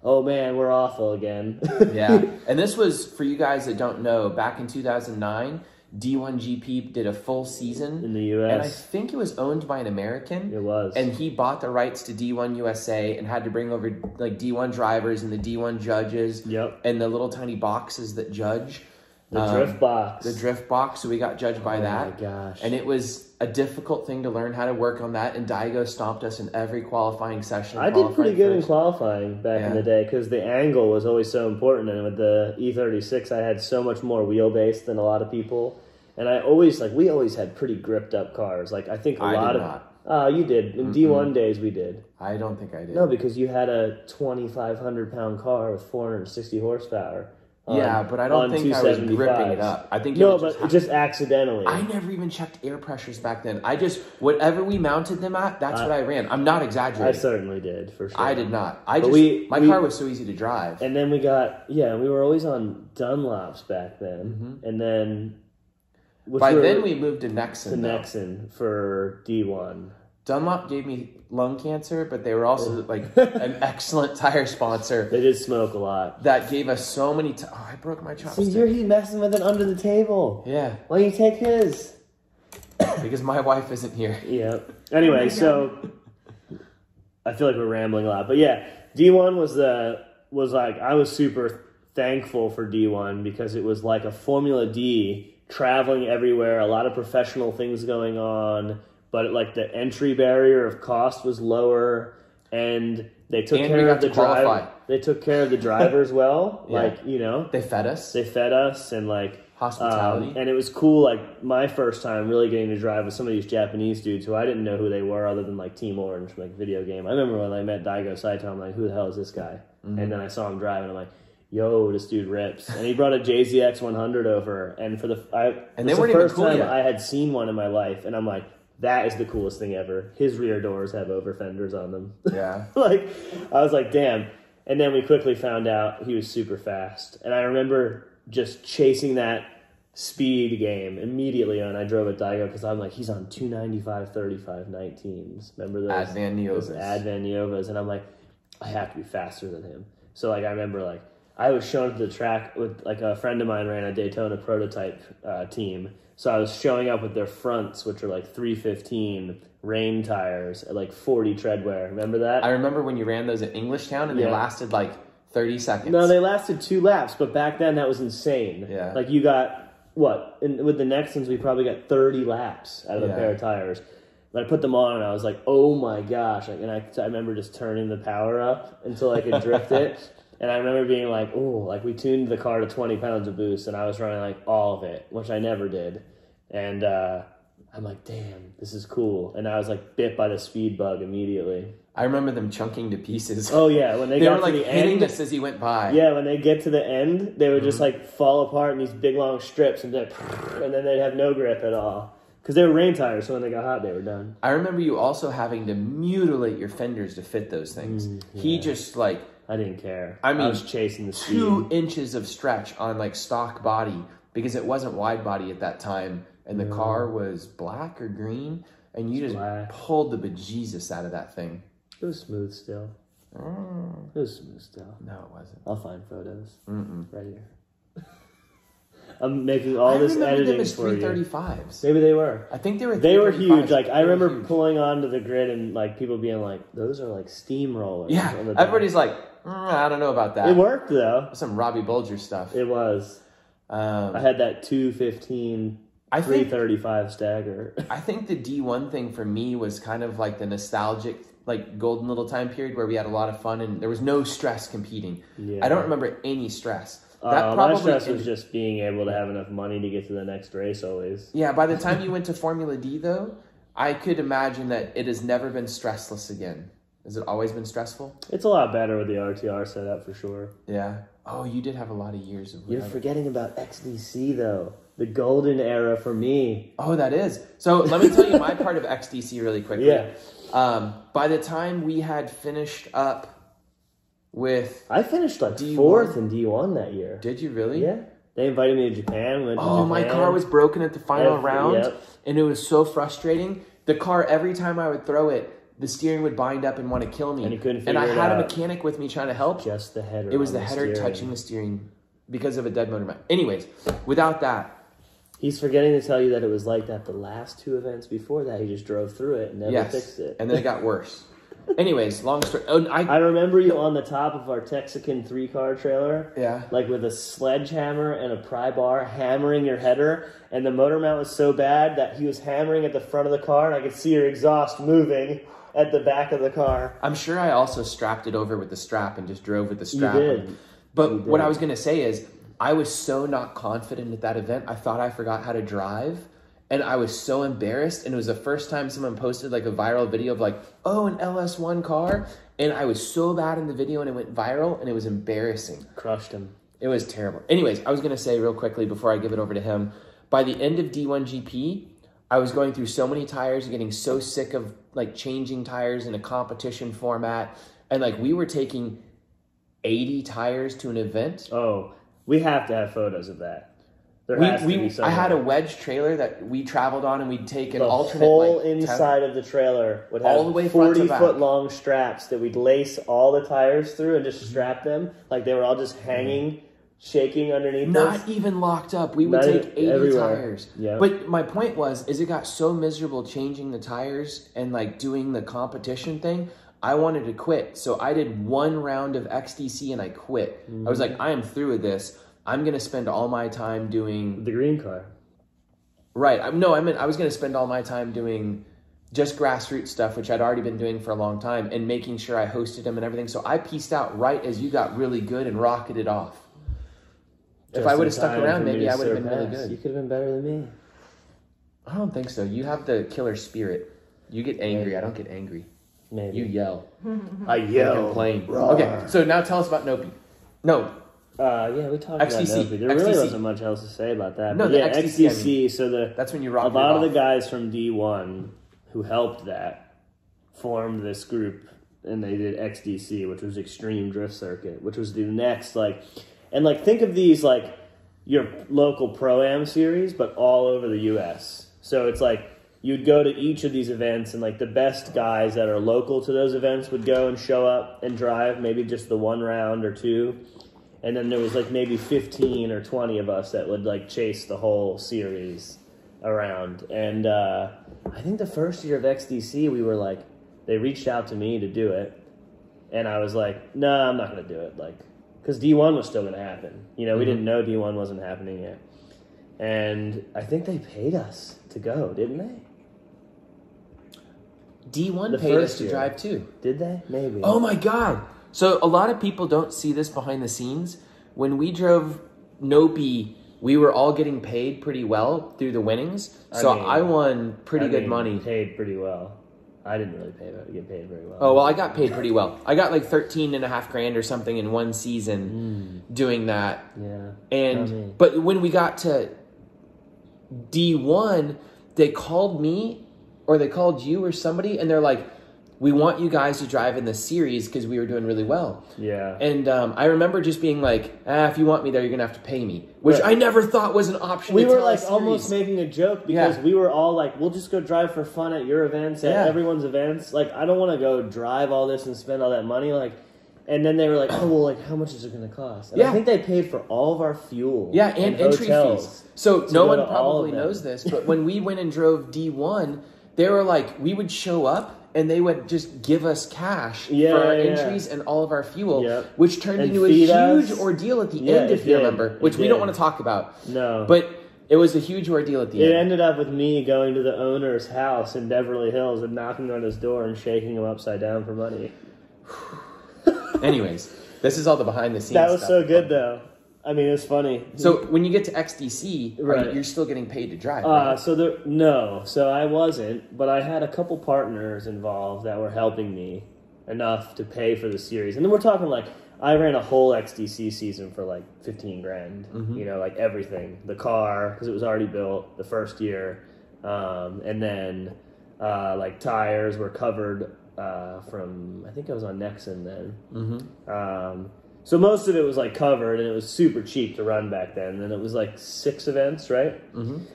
oh man, we're awful again. Yeah, and this was for you guys that don't know. Back in two thousand nine. D one G P did a full season in the U S, and I think it was owned by an American. It was, and he bought the rights to D one U S A and had to bring over like D one drivers and the D one judges. Yep, and the little tiny boxes that judge the um, drift box. The drift box. So we got judged by oh that. Oh my gosh! And it was a difficult thing to learn how to work on that. And Daigo stomped us in every qualifying session. I did pretty good first. in qualifying back yeah. in the day because the angle was always so important. And with the E thirty-six, I had so much more wheelbase than a lot of people. And I always, like, we always had pretty gripped up cars. Like, I think a I lot did of. Not. Uh, you did. In mm-hmm. D one days, we did. I don't think I did. No, because you had a twenty-five hundred pound car with four hundred sixty horsepower. Um, yeah, but I don't think I was gripping it up. I think No, it was just, but just accidentally. I never even checked air pressures back then. I just, whatever we mounted them at, that's uh, what I ran. I'm not exaggerating. I certainly did, for sure. I did not. I but just, we, my we, car was so easy to drive. And then we got, yeah, we were always on Dunlops back then. Mm-hmm. And then. Which By were, then, we moved to Nexen. To though. Nexen for D one. Dunlop gave me lung cancer, but they were also oh. like an excellent tire sponsor. They did smoke a lot. That gave us so many. T- oh, I broke my chopstick. See, you're he messing with it under the table. Yeah. Why don't you take his? Because my wife isn't here. Yeah. Anyway, so I feel like we're rambling a lot, but yeah, D one was the was like I was super thankful for D one because it was like a Formula D. Traveling everywhere, a lot of professional things going on, but it, like the entry barrier of cost was lower, and they took and care of the driver. They took care of the drivers well, yeah. like you know, they fed us. They fed us, and like hospitality, um, and it was cool. Like my first time really getting to drive with some of these Japanese dudes who I didn't know who they were, other than like Team Orange, like video game. I remember when I met Daigo Saito, I'm like, who the hell is this guy? Mm-hmm. And then I saw him driving, I'm like. Yo, this dude rips, and he brought a J Z X one hundred over, and for the I and they the first even cool time yet. I had seen one in my life, and I'm like, that is the coolest thing ever. His rear doors have over fenders on them. Yeah. Like, I was like, damn. And then we quickly found out he was super fast. And I remember just chasing that speed game immediately on. I drove at Daigo because I'm like, he's on two ninety-five, thirty-five, nineteens. Remember those? Ad Van Neovas. Ad Van Neovas. And I'm like, I have to be faster than him. So, like, I remember, like, I was shown to the track with, like, a friend of mine ran a Daytona prototype uh, team. So I was showing up with their fronts, which are like three fifteen rain tires at like forty treadwear. Remember that? I remember when you ran those at English Town and yeah. they lasted like thirty seconds. No, they lasted two laps, but back then that was insane. Yeah. Like you got, what, in, with the Nexens, we probably got thirty laps out of yeah. a pair of tires. But I put them on and I was like, oh my gosh. Like, and I, I remember just turning the power up until I could drift it. And I remember being like, oh, like we tuned the car to twenty pounds of boost, and I was running like all of it, which I never did. And uh, I'm like, damn, this is cool. And I was like bit by the speed bug immediately. I remember them chunking to pieces. Oh, yeah. When they, they got were to like the hitting end, us as he went by. Yeah, when they get to the end, they would mm-hmm. just like fall apart in these big long strips, and, and then they'd have no grip at all. Because they were rain tires, so when they got hot, they were done. I remember you also having to mutilate your fenders to fit those things. Mm, yeah. He just like... I didn't care. I mean, I was chasing the speed. Two inches of stretch on like stock body because it wasn't wide body at that time, and the no. car was black or green, and you just black. pulled the bejesus out of that thing. It was smooth still. Mm. It was smooth still. No, it wasn't. I'll find photos Mm-mm. right here. I'm making all I this editing them for three thirty-fives. You. Maybe they were. I think they were. They were huge. Like I remember huge. pulling onto the grid and like people being like, "Those are like steamrollers." Yeah, on the everybody's like. Mm, I don't know about that. It worked, though. Some Robbie Bulger stuff. It was. Um, I had that two fifteen, I think, three thirty-five stagger. I think the D one thing for me was kind of like the nostalgic, like, golden little time period where we had a lot of fun and there was no stress competing. Yeah. I don't remember any stress. That uh, probably my stress ended... was just being able to have enough money to get to the next race always. Yeah, by the time you went to Formula D, though, I could imagine that it has never been stressless again. Has it always been stressful? It's a lot better with the R T R set up for sure. Yeah. Oh, you did have a lot of years of whatever. You're forgetting about X D C, though. The golden era for me. Oh, that is. So let me tell you my part of X D C really quickly. Yeah. Um, by the time we had finished up with... I finished like D one. Fourth in D one that year. Did you really? Yeah. They invited me to Japan. Went to oh, Japan. My car was broken at the final F round. Yep. And it was so frustrating. The car, every time I would throw it, the steering would bind up and want to kill me. And you couldn't figure it out. And I had a mechanic with me trying to help. Just the header. It was the, the header steering. touching the steering because of a dead motor mount. Anyways, without that. He's forgetting to tell you that it was like that the last two events before that. He just drove through it and never yes. fixed it. And then it got worse. Anyways, long story. Oh, I, I remember you on the top of our Texican three-car trailer. Yeah. Like with a sledgehammer and a pry bar, hammering your header. And the motor mount was so bad that he was hammering at the front of the car. And I could see your exhaust moving at the back of the car. I'm sure I also strapped it over with the strap and just drove with the strap. You did. But you did. What I was going to say is I was so not confident at that event. I thought I forgot how to drive. And I was so embarrassed. And it was the first time someone posted like a viral video of like, oh, an L S one car. And I was so bad in the video and it went viral and it was embarrassing. Crushed him. It was terrible. Anyways, I was going to say real quickly before I give it over to him, by the end of D one G P, I was going through so many tires and getting so sick of like changing tires in a competition format. And like we were taking eighty tires to an event. Oh, we have to have photos of that. There we, has we, to be I had a wedge trailer that we traveled on, and we'd take an the alternate. The whole like, inside of the trailer would have all the way forty-foot-long straps that we'd lace all the tires through and just strap them. Like, they were all just hanging, shaking underneath Not us. even locked up. We would Not take eighty everywhere. tires. Yep. But my point was, is it got so miserable changing the tires and, like, doing the competition thing, I wanted to quit. So I did one round of X D C, and I quit. Mm-hmm. I was like, I am through with this. I'm going to spend all my time doing... The green car. Right. I'm, no, I meant I was going to spend all my time doing just grassroots stuff, which I'd already been doing for a long time, and making sure I hosted them and everything. So I pieced out right as you got really good and rocketed off. Just if I would have stuck around, maybe I would have been really good. You could have been better than me. I don't think so. You have the killer spirit. You get angry. Maybe. I don't get angry. Maybe. You yell. I yell. Complain. Okay, so now tell us about Nopi. No. Uh, yeah, we talked X D C. about Nopi. There X D C. really wasn't much else to say about that. No, but the yeah, X D C. X D C I mean, so the that's when you rock. A lot of the guys from D one who helped that formed this group, and they did X D C, which was Extreme Drift Circuit, which was the next, like, and like think of these like your local Pro-Am series, but all over the U S. So it's like you'd go to each of these events, and like the best guys that are local to those events would go and show up and drive maybe just the one round or two. And then there was like maybe fifteen or twenty of us that would like chase the whole series around. And uh, I think the first year of X D C, we were like, they reached out to me to do it. And I was like, no, nah, I'm not going to do it. Like, because D one was still going to happen. You know, we mm-hmm. didn't know D one wasn't happening yet. And I think they paid us to go, didn't they? D one paid us to drive too. Did they? Maybe. Oh my God. So a lot of people don't see this behind the scenes. When we drove Nopi, we were all getting paid pretty well through the winnings. So I, mean, I won pretty I good mean, money. Paid pretty well. I didn't really pay, get paid very well. Oh, well, I got paid pretty well. I got like thirteen and a half grand or something in one season mm. doing that. Yeah. And, I mean. But when we got to D one, they called me or they called you or somebody, and they're like, we want you guys to drive in the series because we were doing really well. Yeah. And um, I remember just being like, ah, if you want me there, you're going to have to pay me, which right. I never thought was an option. We were like almost making a joke because yeah. we were all like, we'll just go drive for fun at your events, at yeah. everyone's events. Like, I don't want to go drive all this and spend all that money. Like, and then they were like, oh, well, like, how much is it going to cost? And yeah. I think they paid for all of our fuel. Yeah, and, and entry fees. So no one probably knows this, but when we went and drove D one, they were like, we would show up, and they would just give us cash yeah, for our yeah, entries yeah. and all of our fuel, yep. which turned and into a huge us. ordeal at the yeah, end, if you did. remember, which it we did. don't want to talk about. No. But it was a huge ordeal at the it end. It ended up with me going to the owner's house in Beverly Hills and knocking on his door and shaking him upside down for money. Anyways, this is all the behind-the-scenes stuff. That was stuff. so good, though. I mean, it's funny. So when you get to X D C, right. you, you're still getting paid to drive, right? Uh, so there, no, so I wasn't, but I had a couple partners involved that were helping me enough to pay for the series. And then we're talking like, I ran a whole X D C season for like fifteen grand, mm-hmm. you know, like everything. The car, because it was already built the first year. Um, and then uh, like tires were covered uh, from, I think I was on Nexen then. Mm-hmm. Um So most of it was, like, covered, and it was super cheap to run back then. And it was, like, six events, right? Mm-hmm.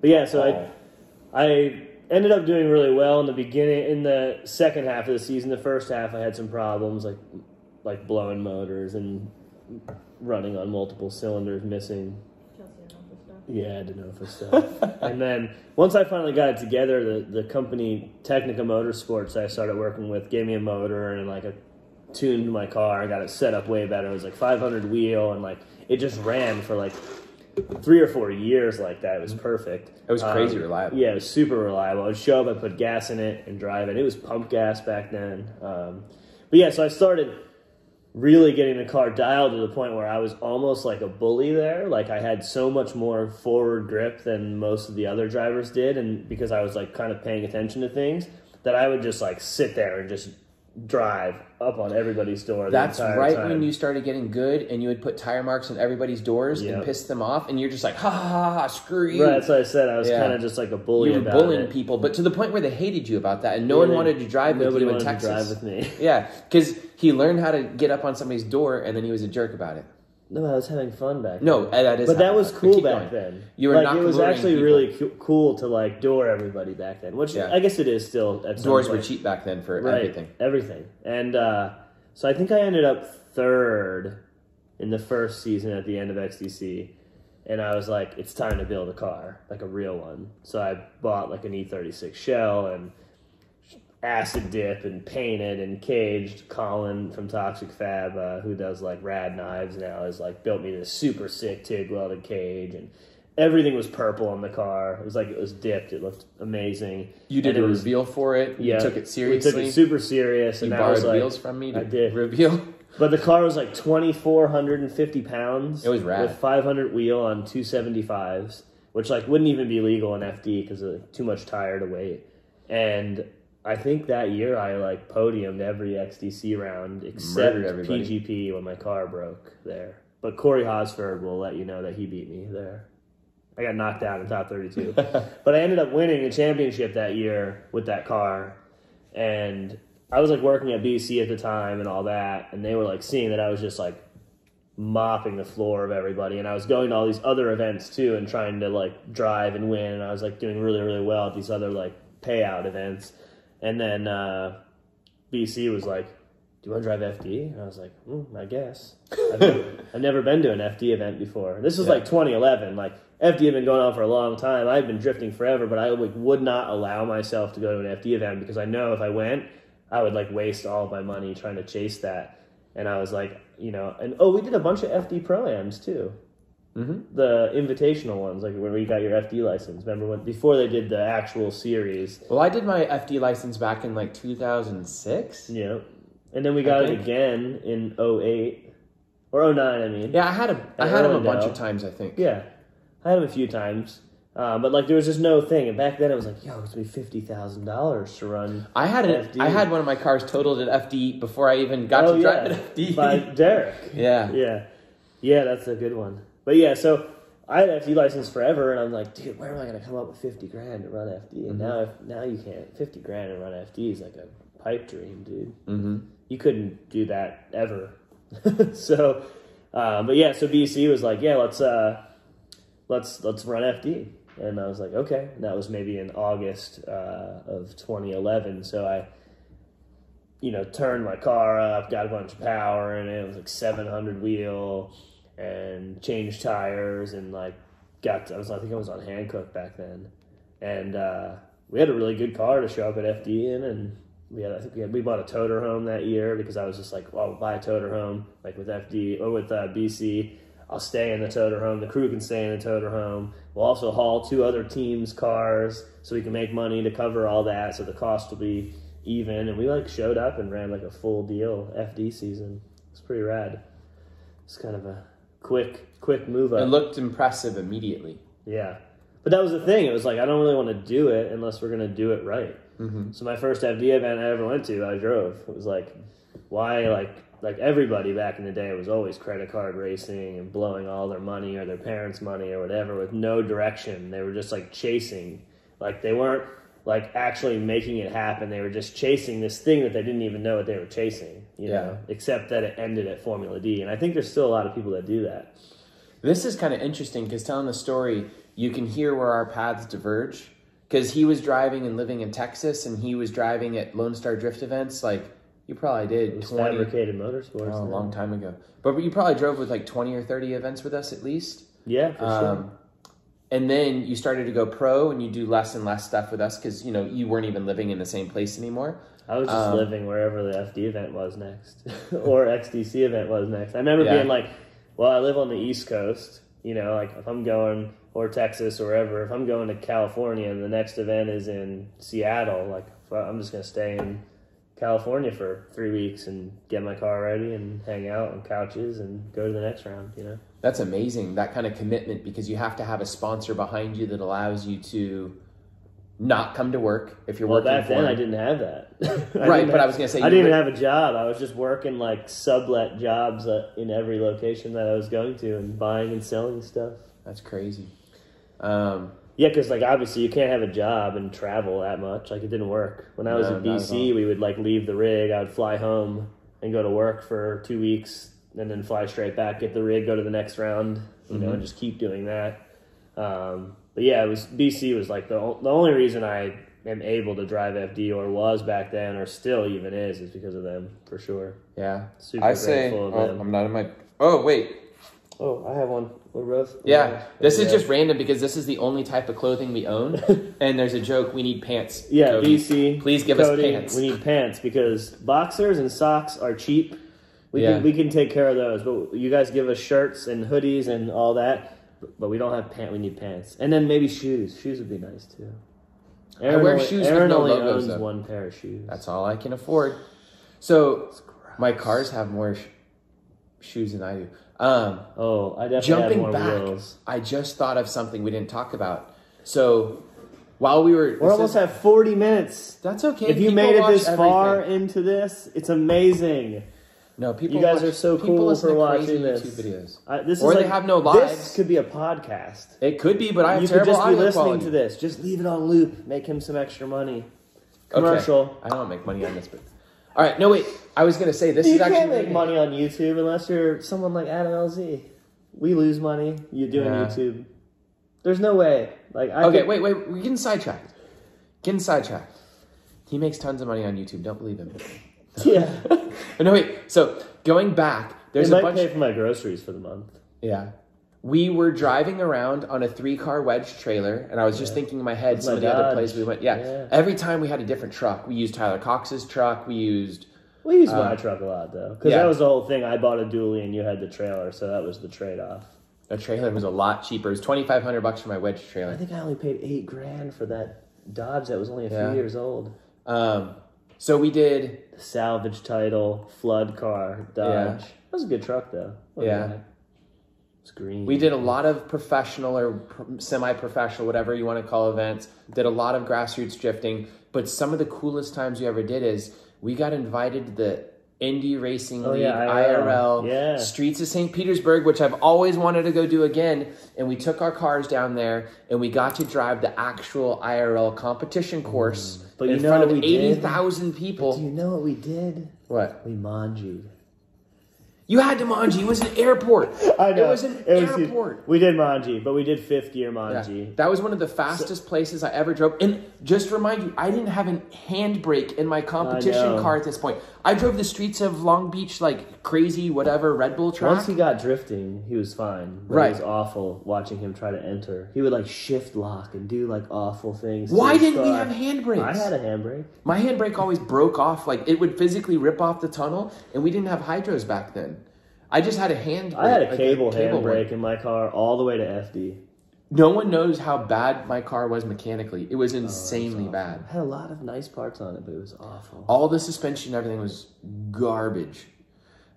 But, yeah, so oh. I I ended up doing really well in the beginning. In the second half of the season, the first half, I had some problems, like like blowing motors and running on multiple cylinders, missing. Chelsea yeah, I didn't know for stuff. And then once I finally got it together, the, the company Technica Motorsports I started working with gave me a motor and, like, a tuned my car. I got it set up way better. It was like five hundred wheel, and like it just ran for like three or four years like that. It was perfect. It was crazy um, reliable. Yeah, it was super reliable. I would show up, I put gas in it and drive it. It was pump gas back then. Um, but yeah, so I started really getting the car dialed to the point where I was almost like a bully there. Like I had so much more forward grip than most of the other drivers did, and because I was like kind of paying attention to things, that I would just like sit there and just drive up on everybody's door. That's right time. When you started getting good, and you would put tire marks on everybody's doors yep. and piss them off, and you're just like, ha ha ha, screw you. Right, that's what I said. I was yeah. kind of just like a bully. You were about bullying it. people, but to the point where they hated you about that, and no yeah, one wanted to drive with you in Texas. Nobody wanted to drive with me. Yeah, because he learned how to get up on somebody's door, and then he was a jerk about it. No, I was having fun back then. No, that is. But that was cool back then. You were not. It was actually really cool to like door everybody back then, which I guess it is still. Doors were cheap back then for everything. Everything, and uh, so I think I ended up third in the first season at the end of X D C, and I was like, it's time to build a car, like a real one. So I bought like an E thirty-six shell and acid dip and painted and caged. Colin from Toxic Fab, uh, who does like Rad Knives now, is like built me this super sick TIG welded cage, and everything was purple on the car. It was like it was dipped. It looked amazing. You did and a was, reveal for it. Yeah, you took it seriously. We took it super serious. And you borrowed was, like, wheels from me. To I did reveal. But the car was like twenty four hundred and fifty pounds. It was rad. With five hundred wheel on two seventy fives, which like wouldn't even be legal in F D because of like, too much tire to weight. And I think that year I like podiumed every X D C round except P G P when my car broke there. But Corey Hosford will let you know that he beat me there. I got knocked out in top thirty-two. But I ended up winning a championship that year with that car. And I was, like, working at B C at the time and all that. And they were, like, seeing that I was just, like, mopping the floor of everybody. And I was going to all these other events, too, and trying to, like, drive and win. And I was, like, doing really, really well at these other, like, payout events. And then uh, B C was like, do you want to drive F D? And I was like, mm, I guess. I've never, I've never been to an F D event before. This was, yeah. like, twenty eleven. Like, F D had been going on for a long time. I had been drifting forever, but I like, would not allow myself to go to an F D event because I know if I went, I would, like, waste all of my money trying to chase that. And I was like, you know, and, oh, we did a bunch of F D Pro-Ams, too. Mm-hmm. The invitational ones, like where you got your F D license. Remember when before they did the actual series? Well, I did my F D license back in, like, two thousand six. Yeah. And then we got it again in oh eight, or oh nine, I mean. Yeah, I had him, I had him a bunch of times, I think. Yeah, I had him a few times. Uh, but, like, there was just no thing. And back then it was like, yo, it's going to be fifty thousand dollars to run I had an F D. I had one of my cars totaled at F D before I even got oh, to drive yeah. at F D. By Derek. Yeah. Yeah. Yeah, that's a good one. But, yeah, so I had an F D license forever, and I'm like, dude, where am I going to come up with fifty grand to run F D? And mm-hmm. now, if, now you can't. fifty grand to run F D is like a pipe dream, dude. Mm-hmm. You couldn't do that ever. So, uh, but yeah, so B C was like, yeah, let's uh, let's let's run F D, and I was like, okay. And that was maybe in August uh, of twenty eleven. So I, you know, turned my car up, got a bunch of power in it. It was like seven hundred wheel, and changed tires, and like got. To, I was I think I was on Hankook back then, and uh, we had a really good car to show up at F D in, and. We had, I think we had, we bought a toter home that year because I was just like, well, I'll buy a toter home, like with F D or with uh, B C. I'll stay in the toter home. The crew can stay in the toter home. We'll also haul two other teams' cars so we can make money to cover all that. So the cost will be even. And we like showed up and ran like a full deal F D season. It's pretty rad. It's kind of a quick, quick move up. It looked impressive immediately. Yeah. But that was the thing. It was like, I don't really want to do it unless we're going to do it right. Mm-hmm. So my first F D event I ever went to, I drove. It was like, why, like, like everybody back in the day was always credit card racing and blowing all their money or their parents' money or whatever with no direction. They were just, like, chasing. Like, they weren't, like, actually making it happen. They were just chasing this thing that they didn't even know what they were chasing, you yeah. know, except that it ended at Formula D. And I think there's still a lot of people that do that. This is kind of interesting because telling the story, you can hear where our paths diverge. Because he was driving and living in Texas, and he was driving at Lone Star Drift events. Like, you probably did. It was twenty Fabricated Motorsports. Oh, a long time ago. But you probably drove with, like, twenty or thirty events with us at least. Yeah, for um, sure. And then you started to go pro, and you do less and less stuff with us because, you know, you weren't even living in the same place anymore. I was just um, living wherever the F D event was next or X D C event was next. I remember yeah. being like, well, I live on the East Coast. You know, like, if I'm going... or Texas or wherever, if I'm going to California and the next event is in Seattle, like, I'm just going to stay in California for three weeks and get my car ready and hang out on couches and go to the next round, you know? That's amazing, that kind of commitment, because you have to have a sponsor behind you that allows you to not come to work if you're well, working back for then, them. I didn't have that. I right, but have, I was going to say... I didn't even have a job. I was just working, like, sublet jobs in every location that I was going to and buying and selling stuff. That's crazy. Um, yeah, because, like, obviously you can't have a job and travel that much. Like, it didn't work. When I was no, in B C, we would, like, leave the rig. I would fly home and go to work for two weeks and then fly straight back, get the rig, go to the next round, you mm-hmm. know, and just keep doing that. Um, but, yeah, it was B C was, like, the, the only reason I am able to drive F D or was back then or still even is is because of them, for sure. Yeah. Super I say, of oh, them. I'm not in my – oh, wait. Oh, I have one. We're both, we're yeah, both, this is yeah. just random because this is the only type of clothing we own, and there's a joke. We need pants. Yeah, Cody. B C. Please give Cody, us pants. We need pants because boxers and socks are cheap. We yeah. can we can take care of those, but you guys give us shirts and hoodies and all that, but we don't have pants. We need pants, and then maybe shoes. Shoes would be nice too. Aaron I wear only, shoes. Aaron with no only logos, owns though. One pair of shoes. That's all I can afford. So my cars have more sh- shoes than I do. Um, oh, I definitely jumping more back, wheels. I just thought of something we didn't talk about. So while we were... We're almost is, at forty minutes. That's okay. If you made it this everything. Far into this, it's amazing. No, people. You guys watch, are so cool for watching this. YouTube videos. I, this or is they like, have no lives. This could be a podcast. It could be, but I have you terrible audio quality. You could just be listening quality. to this. Just leave it on loop. Make him some extra money. Commercial. Okay. I don't make money on this, but all right. No, wait. I was gonna say this you is actually. You can't make really money on YouTube unless you're someone like Adam L Z. We lose money. You doing yeah. YouTube? There's no way. Like I okay, could... wait, wait. We're getting sidetracked. Getting sidetracked. He makes tons of money on YouTube. Don't believe him. Yeah. No, wait. So going back, there's it a might bunch. I pay for my groceries for the month. Yeah. We were driving around on a three-car wedge trailer, and I was just yeah. thinking in my head oh some my of the God. other places we went. Yeah. yeah. Every time we had a different truck. We used Tyler Cox's truck. We used. We used uh, my truck a lot though, because yeah. that was the whole thing. I bought a dually, and you had the trailer, so that was the trade-off. The trailer was a lot cheaper. It was twenty-five hundred bucks for my wedge trailer. I think I only paid eight grand for that Dodge that was only a yeah. few years old. Um, so we did the salvage title, flood car, Dodge. Yeah. That was a good truck though. What yeah, it's green. We did a lot of professional or semi-professional, whatever you want to call events. Did a lot of grassroots drifting, but some of the coolest times we ever did is. We got invited to the Indy Racing League, oh, yeah, I R L, I R L yeah. Streets of Saint Petersburg, which I've always wanted to go do again. And we took our cars down there, and we got to drive the actual I R L competition course mm. in front of eighty thousand people. But do you know what we did? What? We mangied. You had to manji. It was an airport. I know. It was an it was airport. Huge. We did manji, but we did fifth-year manji. Yeah. That was one of the fastest so, places I ever drove. And just to remind you, I didn't have a handbrake in my competition car at this point. I drove the streets of Long Beach like crazy, whatever, Red Bull track. Once he got drifting, he was fine. But right. It was awful watching him try to enter. He would like shift lock and do like awful things. Why didn't we have handbrakes? I had a handbrake. My handbrake always broke off. Like it would physically rip off the tunnel, and we didn't have hydros back then. I just had a hand. I had a cable, like a cable handbrake in my car all the way to F D. No one knows how bad my car was mechanically. It was insanely oh, it was bad. It had a lot of nice parts on it, but it was awful. All the suspension and everything was garbage.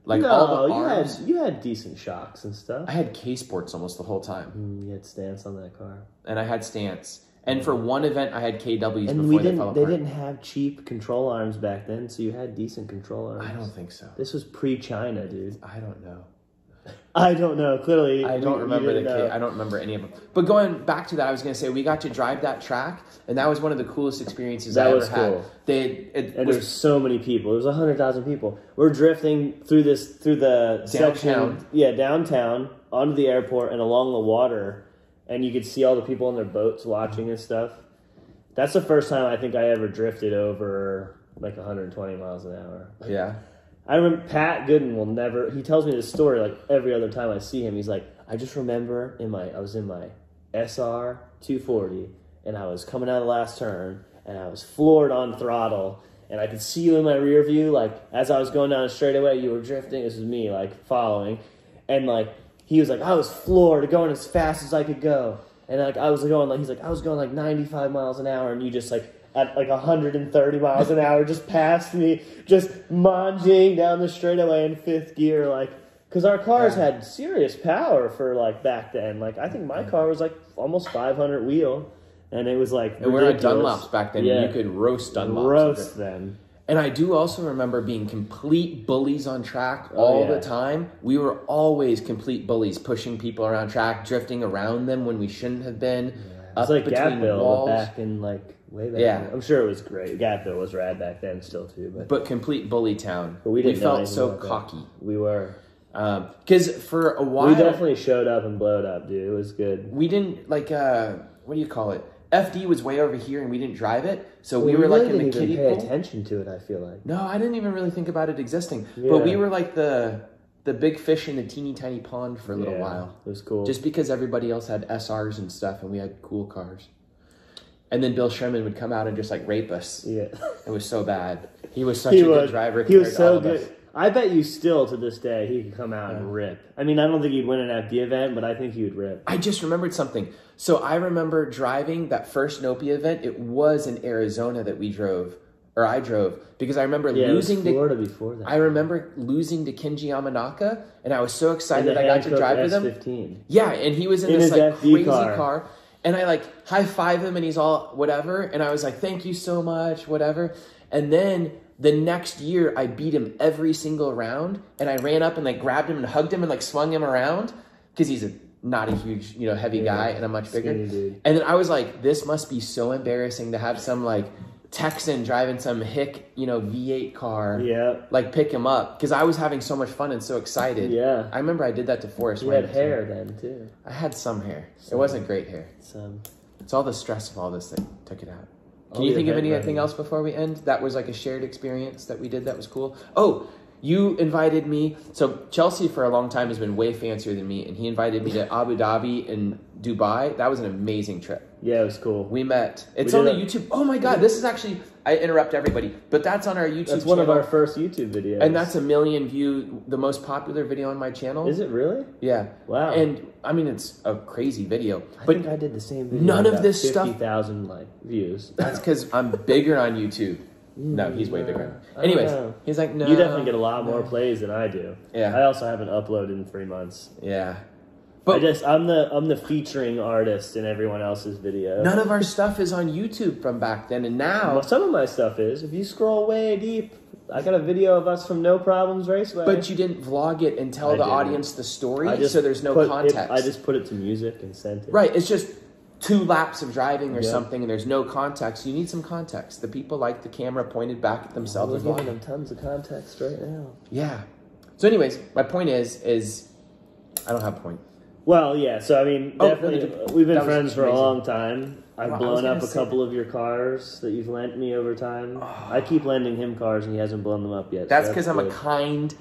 Like no, all the arms. You had, you had decent shocks and stuff. I had K-Sports almost the whole time. Mm, you had stance on that car. And I had stance. And for one event, I had K Ws and before we didn't, they fell apart. They didn't have cheap control arms back then, so you had decent control arms. I don't think so. This was pre-China, dude. I don't know. I don't know. Clearly, I don't we, remember the. Know. I don't remember any of them. But going back to that, I was going to say we got to drive that track, and that was one of the coolest experiences that I was ever cool. had. They had, it and was, there were so many people. It was a hundred thousand people. We're drifting through this through the downtown. section, yeah, downtown onto the airport and along the water. And you could see all the people on their boats watching and stuff. That's the first time I think I ever drifted over like one hundred twenty miles an hour. Like, yeah. I remember Pat Gooden will never, he tells me this story like every other time I see him. He's like, I just remember in my, I was in my S R two forty and I was coming out of the last turn and I was floored on throttle and I could see you in my rear view. Like as I was going down a straightaway, you were drifting. This was me like following and like, he was like, I was floored, going as fast as I could go, and like I was going like he's like I was going like ninety-five miles an hour, and you just like at like one hundred thirty miles an hour just passed me, just monging down the straightaway in fifth gear, like because our cars yeah. had serious power for like back then. Like I think my car was like almost five hundred wheel, and it was like and ridiculous. We were at Dunlops back then. Yeah. And you could roast Dunlops. Roast them. And I do also remember being complete bullies on track all oh, yeah. the time. We were always complete bullies, pushing people around track, drifting around them when we shouldn't have been. Yeah. It's like Gatville back in like way back. Yeah, then. I'm sure it was great. Gatville was rad back then, still too. But but complete bully town. But we didn't we felt so cocky. That. We were. Because um, for a while, we definitely showed up and blowed up, dude. It was good. We didn't like uh, what do you call it? F D was way over here, and we didn't drive it, so well, we were really like in the kiddie pool. Pay attention to it, I feel like. No, I didn't even really think about it existing. Yeah. But we were like the the big fish in a teeny tiny pond for a little yeah, while. It was cool. Just because everybody else had S Rs and stuff, and we had cool cars. And then Bill Sherman would come out and just like rape us. Yeah, it was so bad. He was such he a was, good driver. He was so good. Us. I bet you still, to this day, he could come out yeah. and rip. I mean, I don't think he'd win an F D event, but I think he would rip. I just remembered something. So I remember driving that first Nopi event. It was in Arizona that we drove, or I drove, because I remember yeah, losing it was Florida to before that. I remember losing to Kenji Yamanaka, and I was so excited I got to drive with him. Yeah, and he was in, in this like F D crazy car. car. And I like high five him, and he's all whatever. And I was like, thank you so much, whatever. And then the next year I beat him every single round, and I ran up and like grabbed him and hugged him and like swung him around because he's a not a huge, you know, heavy yeah, guy, and I'm much bigger. Dude. And then I was like, this must be so embarrassing to have some like Texan driving some hick, you know, V eight car, yeah, like pick him up, because I was having so much fun and so excited. Yeah, I remember I did that to Forrest Wang. You had hair then too. I had some hair. Some. It wasn't great hair. Some. It's all the stress of all this that took it out. Can I'll you think of anything else before we end? That was like a shared experience that we did that was cool. Oh. You invited me, so Chelsea for a long time has been way fancier than me, and he invited me to Abu Dhabi and Dubai. That was an amazing trip. Yeah, it was cool. We met. It's we on the a, YouTube. Oh my God, this is actually, I interrupt everybody, but that's on our YouTube That's one channel. Of our first YouTube videos. And that's a million view, the most popular video on my channel. Is it really? Yeah. Wow. And I mean, it's a crazy video. But I think I did the same video. None of this fifty stuff. fifty thousand like views. That's because I'm bigger on YouTube. No, he's way bigger. Anyways, he's like, no. You definitely get a lot more no. plays than I do. Yeah. I also haven't uploaded in three months. Yeah. But I just, I'm the I'm the featuring artist in everyone else's video. None of our stuff is on YouTube from back then, and now well, some of my stuff is. If you scroll way deep, I got a video of us from No Problems Raceway. But you didn't vlog it and tell I the didn't. audience the story, just so there's no context. It, I just put it to music and sent it. Right. It's just two laps of driving or yeah. something, and there's no context. You need some context. The people like the camera pointed back at themselves. We're giving them tons of context right now. Yeah. So anyways, my point is, is I don't have a point. Well, yeah. So, I mean, oh, definitely, no, we've been friends for amazing. a long time. I've wow, blown up a couple that. of your cars that you've lent me over time. Oh. I keep lending him cars, and he hasn't blown them up yet. That's because so I'm a kind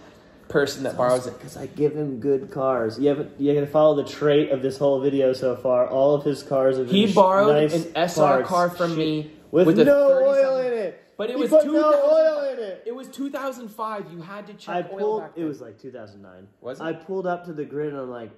person that borrows it, because I give him good cars. You have you gotta follow the trait of this whole video so far. All of his cars have been he borrowed nice an S R car from shit. me with, with no oil in it. But it he was put no oil in it. It was two thousand five. You had to check I pulled, oil back then. It was like two thousand nine. Was it? I pulled up to the grid and I'm like,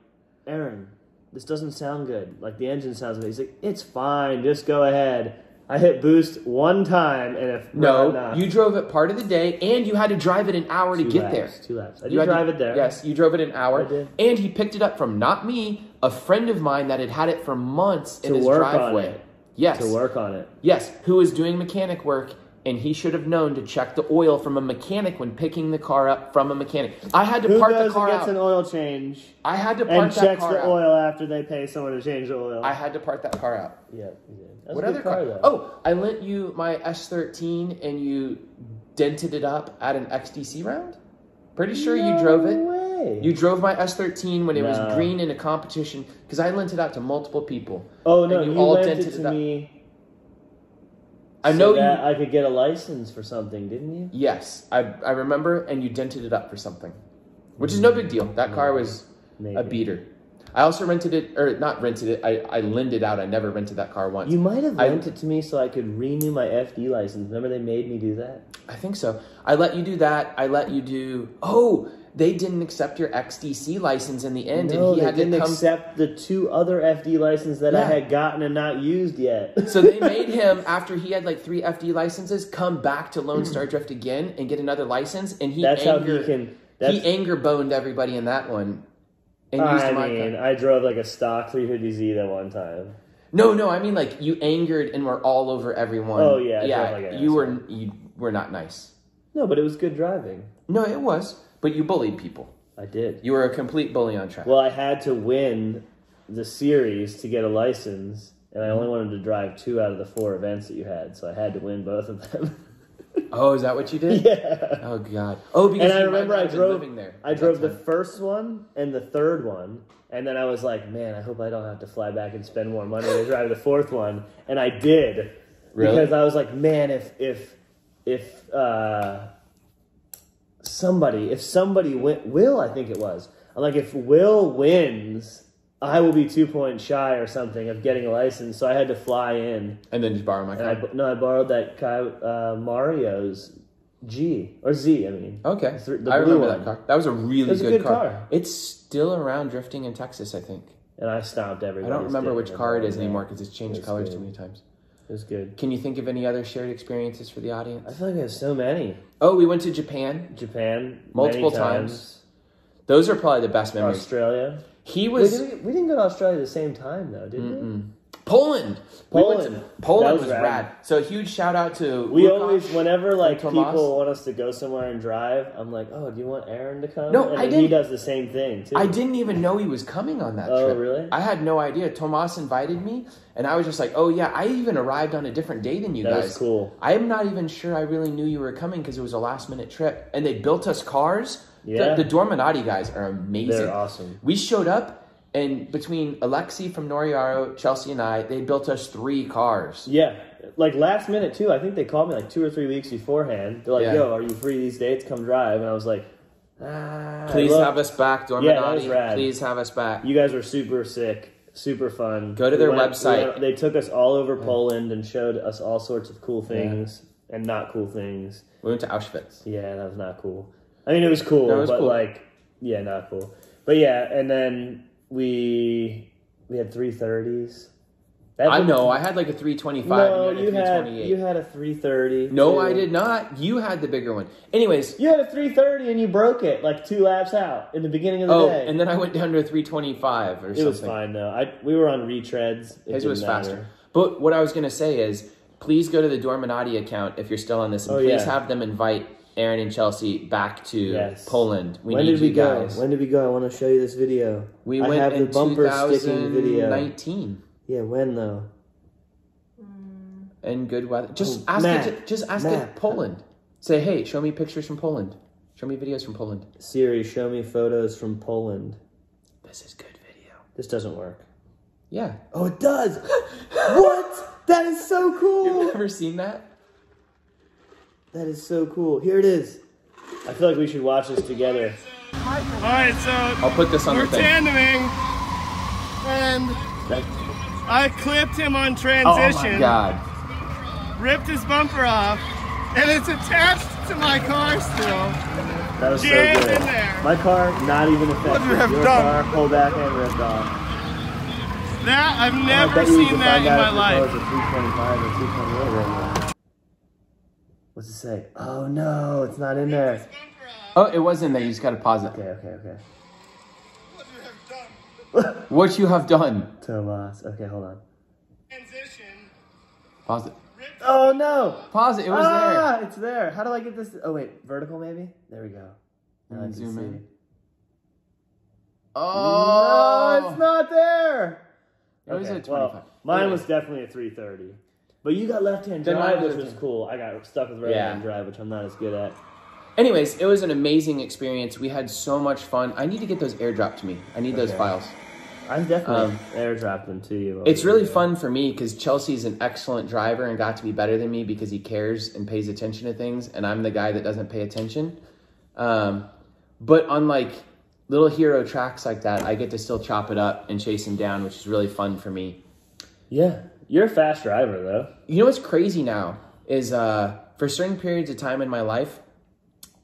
Aaron, this doesn't sound good. Like the engine sounds good. He's like, it's fine. Just go ahead. I hit boost one time, and if no, not, you drove it part of the day, and you had to drive it an hour to get laps, there. Two laps. I did you drive to, it there. Yes, you drove it an hour. I did. And he picked it up from not me, a friend of mine that had had it for months to in his work driveway. On it. Yes, to work on it. Yes, who was doing mechanic work, and he should have known to check the oil from a mechanic when picking the car up from a mechanic. I had to who park goes the car and gets out. An oil change. I had to park and that checks car the out. Oil after they pay someone to change the oil. I had to park that car out. Yeah. yeah. What other car? car oh, I lent you my S thirteen and you dented it up at an X D C round? Pretty sure no you drove it. Way. You drove my S thirteen when it no. was green in a competition because I lent it out to multiple people. Oh, no, you, you all lent dented it to it up. me. I know so that you, I could get a license for something, didn't you? Yes, I, I remember, and you dented it up for something, which mm-hmm. is no big deal. That car was Maybe. a beater. I also rented it, or not rented it, I, I lent it out. I never rented that car once. You might have lent I, it to me so I could renew my F D license. Remember they made me do that? I think so. I let you do that. I let you do, oh, they didn't accept your X D C license in the end. No, and he they had didn't to come, accept the two other F D licenses that yeah. I had gotten and not used yet. So they made him, after he had like three F D licenses, come back to Lone Star Drift again and get another license. And he that's anger, how he can, that's, he anger boned everybody in that one. And I mean, car. I drove like a stock three fifty Z that one time. No, no, I mean like you angered and were all over everyone. Oh yeah, I yeah. Drove like you were you were not nice. No, but it was good driving. No, it was, but you bullied people. I did. You were a complete bully on track. Well, I had to win the series to get a license, and I only wanted to drive two out of the four events that you had, so I had to win both of them. Oh, is that what you did? Yeah. Oh God. Oh, because and I remember I drove living there. I drove the first one and the third one, and then I was like, man, I hope I don't have to fly back and spend more money to drive the fourth one, and I did. Really? Because I was like, man, if if if uh, somebody, if somebody went, Will, I think it was. I'm like, if Will wins, I will be two points shy or something of getting a license, so I had to fly in. And then just borrow my car? I, no, I borrowed that uh, Mario's G, or Z, I mean. Okay, the th the I remember one. that car. That was a really was good, a good car. car. It's still around drifting in Texas, I think. And I stopped everybody. I don't remember which car it is anymore because it's changed it colors good. too many times. It was good. Can you think of any other shared experiences for the audience? I feel like there's so many. Oh, we went to Japan. Japan. Multiple times. times. Those are probably the best memories. Australia. He was. Wait, did we, we didn't go to Australia at the same time, though, did mm-mm. we? Poland. Poland. We went to, Poland was, was rad. rad. So a huge shout out to We Lukash always, whenever like people want us to go somewhere and drive, I'm like, oh, do you want Aaron to come? No, and I didn't, he does the same thing too. I didn't even know he was coming on that oh, trip. Oh, really? I had no idea. Tomas invited me, and I was just like, oh, yeah, I even arrived on a different day than you that guys. That was cool. I am not even sure I really knew you were coming because it was a last-minute trip. And they built us cars. Yeah. The, the Dormanati guys are amazing. They're awesome. We showed up. And between Alexi from Noriaro, Chelsea, and I, they built us three cars. Yeah. Like, last minute, too. I think they called me, like, two or three weeks beforehand. They're like, yeah. yo, are you free these dates? Come drive. And I was like, ah. Please have us back, Dormanati. Yeah, that was rad. Please have us back. You guys were super sick. Super fun. Go to their we went, website. We went, they took us all over yeah. Poland and showed us all sorts of cool things yeah. and not cool things. We went to Auschwitz. Yeah, that was not cool. I mean, it was cool, no, it was but, cool. like, yeah, not cool. But, yeah, and then... We we had three thirties. I know. I had like a three twenty five. No, and you had a you had you had a three thirty. No, too. I did not. You had the bigger one. Anyways, you had a three thirty and you broke it like two laps out in the beginning of the oh, day. Oh, and then I went down to a three twenty five or it something. It was fine though. I we were on retreads. It His was matter. faster. But what I was gonna say is, please go to the Dormanati account if you're still on this, and oh, please yeah. have them invite Aaron and Chelsea back to yes. Poland. We when need did we you guys. Go? When did we go? I want to show you this video. We I went have in the bumper sticking video. twenty nineteen. Yeah, when though? In good weather. Just oh, ask Matt, it. Just ask Matt. it. Poland. Say, hey, show me pictures from Poland. Show me videos from Poland. Siri, show me photos from Poland. This is good video. This doesn't work. Yeah. Oh, it does. What? That is so cool. You've never seen that? That is so cool. Here it is. I feel like we should watch this together. All right, so I'll put this on the thing. We're tandeming, and I clipped him on transition. Oh my God! Ripped his bumper off, and it's attached to my car still. That was Jammed so good. In there. My car not even affected. Your car pulled back and ripped off. That I've never seen that in my life. That was a three twenty-five or two twenty-eight right now. What's it say? Oh no, it's not in there. Oh, it was in there. You just gotta pause it. Okay, okay, okay. What you have done? What you have done? Tomas. Okay, hold on. Transition. Pause it. Oh no! Pause it. It was ah, there. It's there. How do I get this? Oh wait, vertical maybe. There we go. Now I can zoom see. in. Oh, no, it's not there. It okay, was a twenty-five. Well, mine anyway. was definitely a three thirty. But you got left-hand drive, which was cool. I got stuck with right-hand yeah. drive, which I'm not as good at. Anyways, it was an amazing experience. We had so much fun. I need to get those airdropped to me. I need okay. those files. I definitely um, airdropped them to you. It's really fun for me because Chelsea's an excellent driver and got to be better than me because he cares and pays attention to things, and I'm the guy that doesn't pay attention. Um, but on like little hero tracks like that, I get to still chop it up and chase him down, which is really fun for me. Yeah. You're a fast driver, though. You know what's crazy now is uh, for certain periods of time in my life,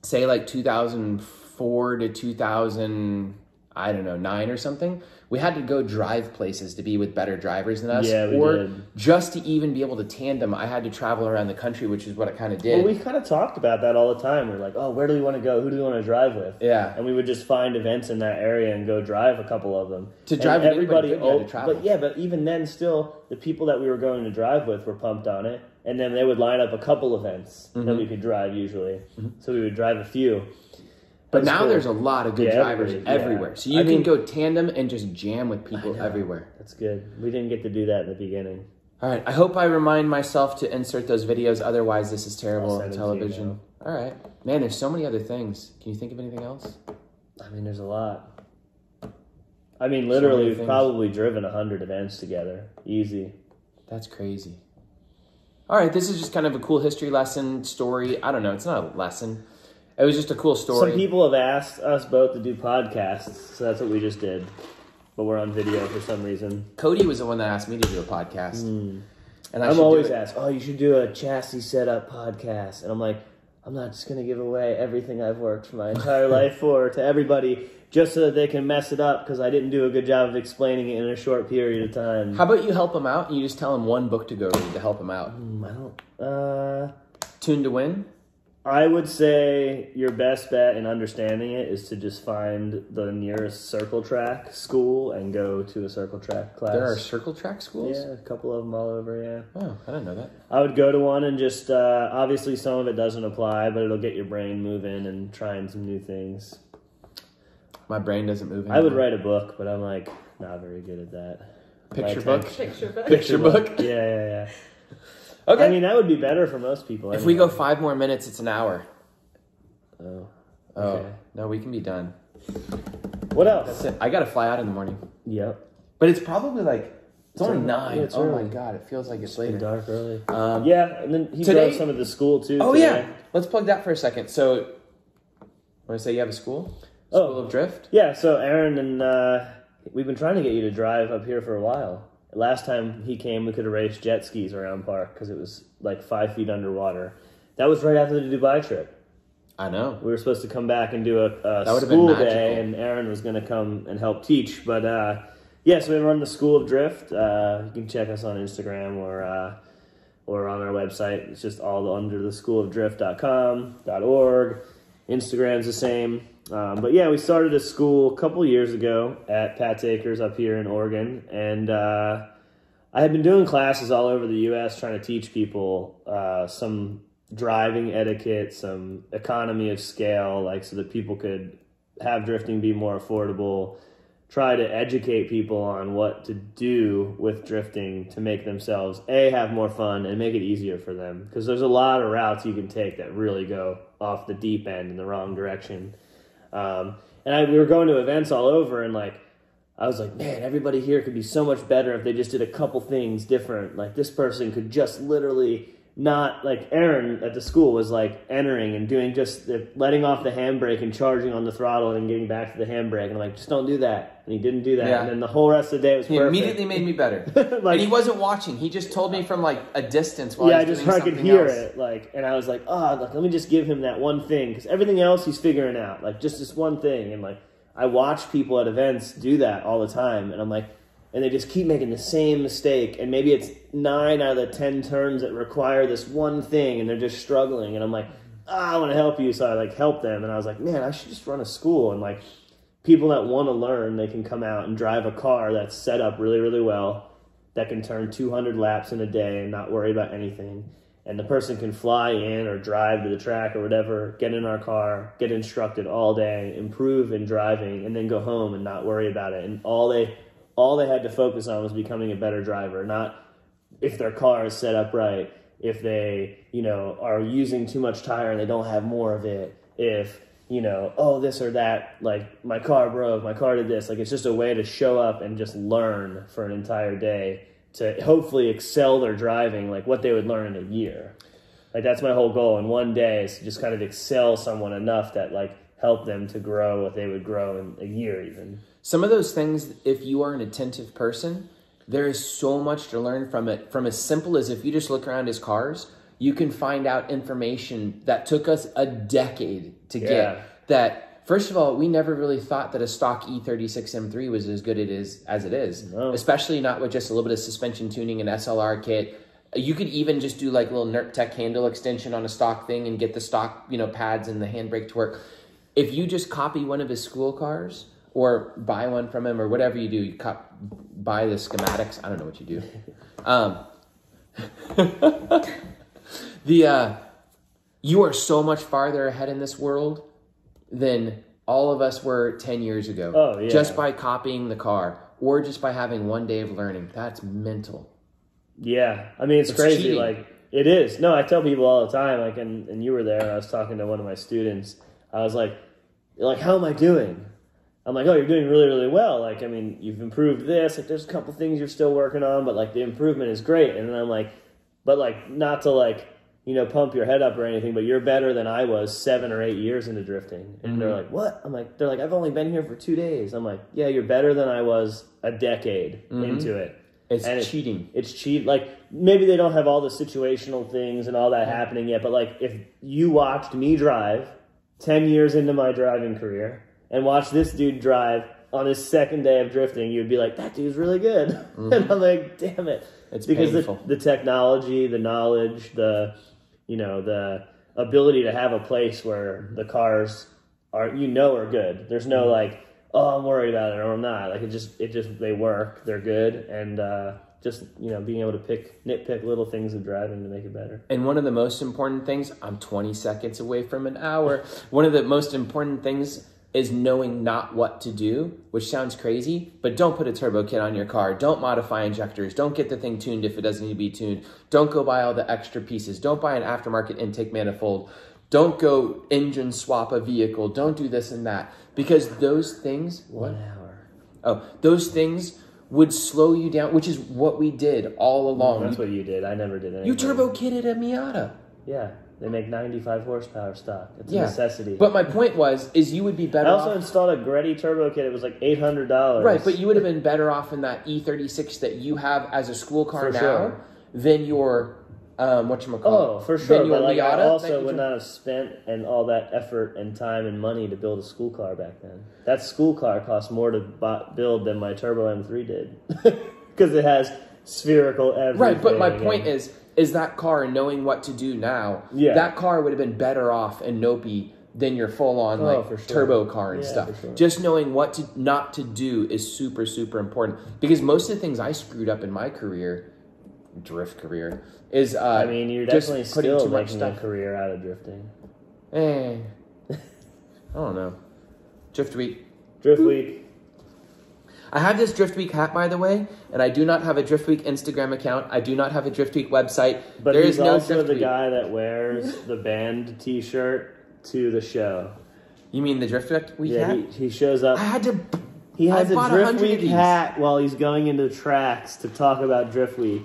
say like two thousand four to two thousand, I don't know, nine or something, we had to go drive places to be with better drivers than us. Yeah, we or did. Just to even be able to tandem, I had to travel around the country, which is what I kind of did. Well, we kind of talked about that all the time. We're like, oh, where do we want to go? Who do we want to drive with? Yeah. And we would just find events in that area and go drive a couple of them. To and drive everybody, everybody oh, to travel. But yeah, but even then still, the people that we were going to drive with were pumped on it. And then they would line up a couple events mm-hmm. that we could drive usually. Mm-hmm. So we would drive a few. But now cool. there's a lot of good yeah, drivers everywhere. Yeah. everywhere. So you I can mean, go tandem and just jam with people everywhere. That's good. We didn't get to do that in the beginning. All right. I hope I remind myself to insert those videos. Otherwise, this is terrible on television. All right. Man, there's so many other things. Can you think of anything else? I mean, there's a lot. I mean, literally, so we've things. probably driven one hundred events together. Easy. That's crazy. All right. This is just kind of a cool history lesson, story. I don't know. It's not a lesson. It was just a cool story. Some people have asked us both to do podcasts, so that's what we just did. But we're on video for some reason. Cody was the one that asked me to do a podcast. Mm. And I I'm always asked, oh, you should do a chassis setup podcast. And I'm like, I'm not just going to give away everything I've worked for my entire life for to everybody just so that they can mess it up because I didn't do a good job of explaining it in a short period of time. How about you help them out and you just tell them one book to go read to help them out? Mm, I don't... Uh... Tune to Win? I would say your best bet in understanding it is to just find the nearest circle track school and go to a circle track class. There are circle track schools? Yeah, a couple of them all over, yeah. Oh, I didn't know that. I would go to one and just, uh, obviously some of it doesn't apply, but it'll get your brain moving and trying some new things. My brain doesn't move anymore. I would write a book, but I'm like, not very good at that. Picture book? Picture book. Picture book? Yeah, yeah, yeah. Okay. I mean, that would be better for most people. Anyway. If we go five more minutes, it's an hour. Oh. Okay. Oh. No, we can be done. What else? That's it. I got to fly out in the morning. Yep. But it's probably like, it's, it's only nine. Yeah, it's oh, early. My God. It feels like it's, it's later. It's dark early. Um, yeah. And then he today, drove some of the school, too. Oh, today. Yeah. Let's plug that for a second. So, want to say you have a school? School oh. of Drift? Yeah. So, Aaron and uh, we've been trying to get you to drive up here for a while. Last time he came, we could have raced jet skis around park because it was like five feet underwater. That was right after the Dubai trip. I know. We were supposed to come back and do a, a school day, and Aaron was going to come and help teach. But, uh, yeah, so we run the School of Drift. Uh, you can check us on Instagram or uh, or on our website. It's just all under the school of drift dot com, dot org. Instagram's the same. Um, but, yeah, we started a school a couple years ago at Pat's Acres up here in Oregon. And uh, I had been doing classes all over the U S trying to teach people uh, some driving etiquette, some economy of scale, like so that people could have drifting be more affordable, try to educate people on what to do with drifting to make themselves, A, have more fun and make it easier for them. Because there's a lot of routes you can take that really go off the deep end in the wrong direction. Um, and I, we were going to events all over, and like, I was like, man, everybody here could be so much better if they just did a couple things different. Like this person could just literally not, like Aaron at the school was like entering and doing just the, letting off the handbrake and charging on the throttle and getting back to the handbrake. And I'm like, just don't do that. And he didn't do that. Yeah. And then the whole rest of the day was he perfect. He immediately made me better. Like, and he wasn't watching. He just told me from like a distance while yeah, I was doing something else. Yeah, I just heard I could hear it. Like, and I was like, oh, like, let me just give him that one thing. Because everything else he's figuring out. Like, just this one thing. And like, I watch people at events do that all the time. And I'm like, and they just keep making the same mistake. And maybe it's nine out of the ten turns that require this one thing. And they're just struggling. And I'm like, oh, I want to help you. So I like help them. And I was like, man, I should just run a school. And like people that want to learn, they can come out and drive a car that's set up really, really well. That can turn two hundred laps in a day and not worry about anything. And the person can fly in or drive to the track or whatever, get in our car, get instructed all day, improve in driving, and then go home and not worry about it. And all they... All they had to focus on was becoming a better driver, not if their car is set up right, if they, you know, are using too much tire and they don't have more of it, if, you know, oh, this or that, like, my car broke, my car did this. Like, it's just a way to show up and just learn for an entire day to hopefully excel their driving, like what they would learn in a year. Like, that's my whole goal in one day is to just kind of excel someone enough that, like, help them to grow what they would grow in a year even. Some of those things, if you are an attentive person, there is so much to learn from it. From as simple as if you just look around his cars, you can find out information that took us a decade to yeah. get. That, first of all, we never really thought that a stock E thirty-six M three was as good it is as it is, no. Especially not with just a little bit of suspension tuning and S L R kit. You could even just do like a little Nerf Tech handle extension on a stock thing and get the stock, you know, pads and the handbrake to work. If you just copy one of his school cars, or buy one from him, or whatever you do. You cop, buy the schematics. I don't know what you do. Um, the uh, you are so much farther ahead in this world than all of us were ten years ago. Oh, yeah. Just by copying the car, or just by having one day of learning. That's mental. Yeah. I mean, it's, it's crazy. Cheating. Like it is. No, I tell people all the time, like, and, and you were there, and I was talking to one of my students. I was like, like, how am I doing? I'm like, oh, you're doing really, really well. Like, I mean, you've improved this. Like, there's a couple things you're still working on, but, like, the improvement is great. And then I'm like, but, like, not to, like, you know, pump your head up or anything, but you're better than I was seven or eight years into drifting. And mm-hmm. They're like, what? I'm like, they're like, I've only been here for two days. I'm like, yeah, you're better than I was a decade mm-hmm. into it. It's and cheating. It, it's cheat. Like, maybe they don't have all the situational things and all that yeah. happening yet, but, like, if you watched me drive ten years into my driving career and watch this dude drive on his second day of drifting, you'd be like, that dude's really good. Mm-hmm. And I'm like, damn it. It's because the, the technology, the knowledge, the, you know, the ability to have a place where the cars are, you know, are good. There's no like, oh, I'm worried about it or I'm not. Like it just, it just, they work, they're good. And, uh, just, you know, being able to pick, nitpick little things of driving to make it better. And one of the most important things, I'm twenty seconds away from an hour. One of the most important things is knowing not what to do, which sounds crazy, but don't put a turbo kit on your car. Don't modify injectors. Don't get the thing tuned if it doesn't need to be tuned. Don't go buy all the extra pieces. Don't buy an aftermarket intake manifold. Don't go engine swap a vehicle. Don't do this and that. Because those things, what? One hour. Oh, those things would slow you down, which is what we did all along. That's what you did. I never did anything. You turbo kitted a Miata. Yeah, they make ninety-five horsepower stock. It's yeah. a necessity. But my point was, is you would be better off. I also off installed a Gretti turbo kit. It was like eight hundred dollars. Right, but you would have been better off in that E thirty-six that you have as a school car for now sure. than your, um, whatchamacallit. Oh, for sure. Than your but like, Miata. I also would not have spent and all that effort and time and money to build a school car back then. That school car cost more to build than my Turbo M three did because it has spherical everything. Right, but my again. point is, is that car knowing what to do now, yeah. that car would have been better off in Nopi than your full-on oh, like, for sure. turbo car and yeah, stuff. Sure. Just knowing what to not to do is super, super important because most of the things I screwed up in my career, drift career, is uh, I mean, you're definitely still making a career out of drifting. Eh, I don't know. Drift Week. Drift Week. I have this Drift Week hat, by the way, and I do not have a Drift Week Instagram account. I do not have a Drift Week website. But there he's is no also Drift the Week. guy that wears the band T-shirt to the show. You mean the Drift Week yeah, hat? Yeah, he, he shows up. I had to. He has I a Drift Week hat while he's going into the tracks to talk about Drift Week.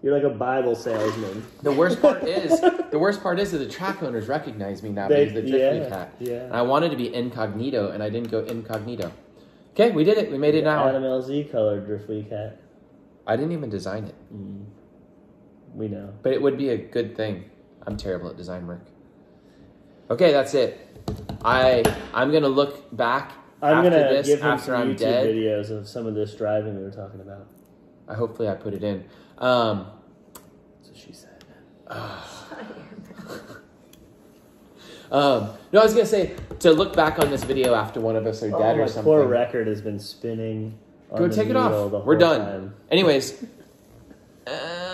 You're like a Bible salesman. The worst part is, the worst part is that the track owners recognize me now because of the Drift Week hat. Yeah. And I wanted to be incognito, and I didn't go incognito. Okay, we did it. We made it now. Adam L Z colored Drift Week hat. I didn't even design it. Mm. We know. But it would be a good thing. I'm terrible at design work. Okay, that's it. I, I'm going to look back I'm after gonna this, give him after some I'm YouTube dead. videos of some of this driving we were talking about. I Hopefully I put it in. Um, that's what she said. Uh, um, no, I was going to say, to look back on this video after one of us are dead oh, or something. Poor record has been spinning on Go the take it off. We're done. Time. Anyways. uh...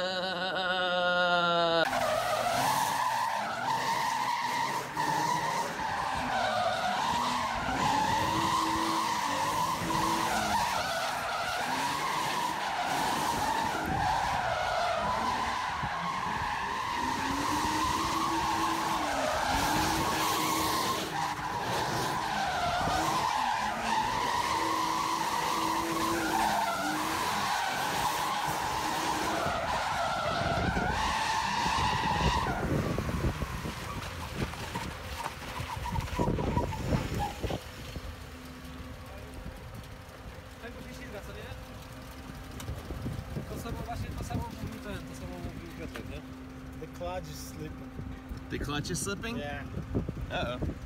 Just slipping. The clutch is slipping? Yeah. Uh-oh.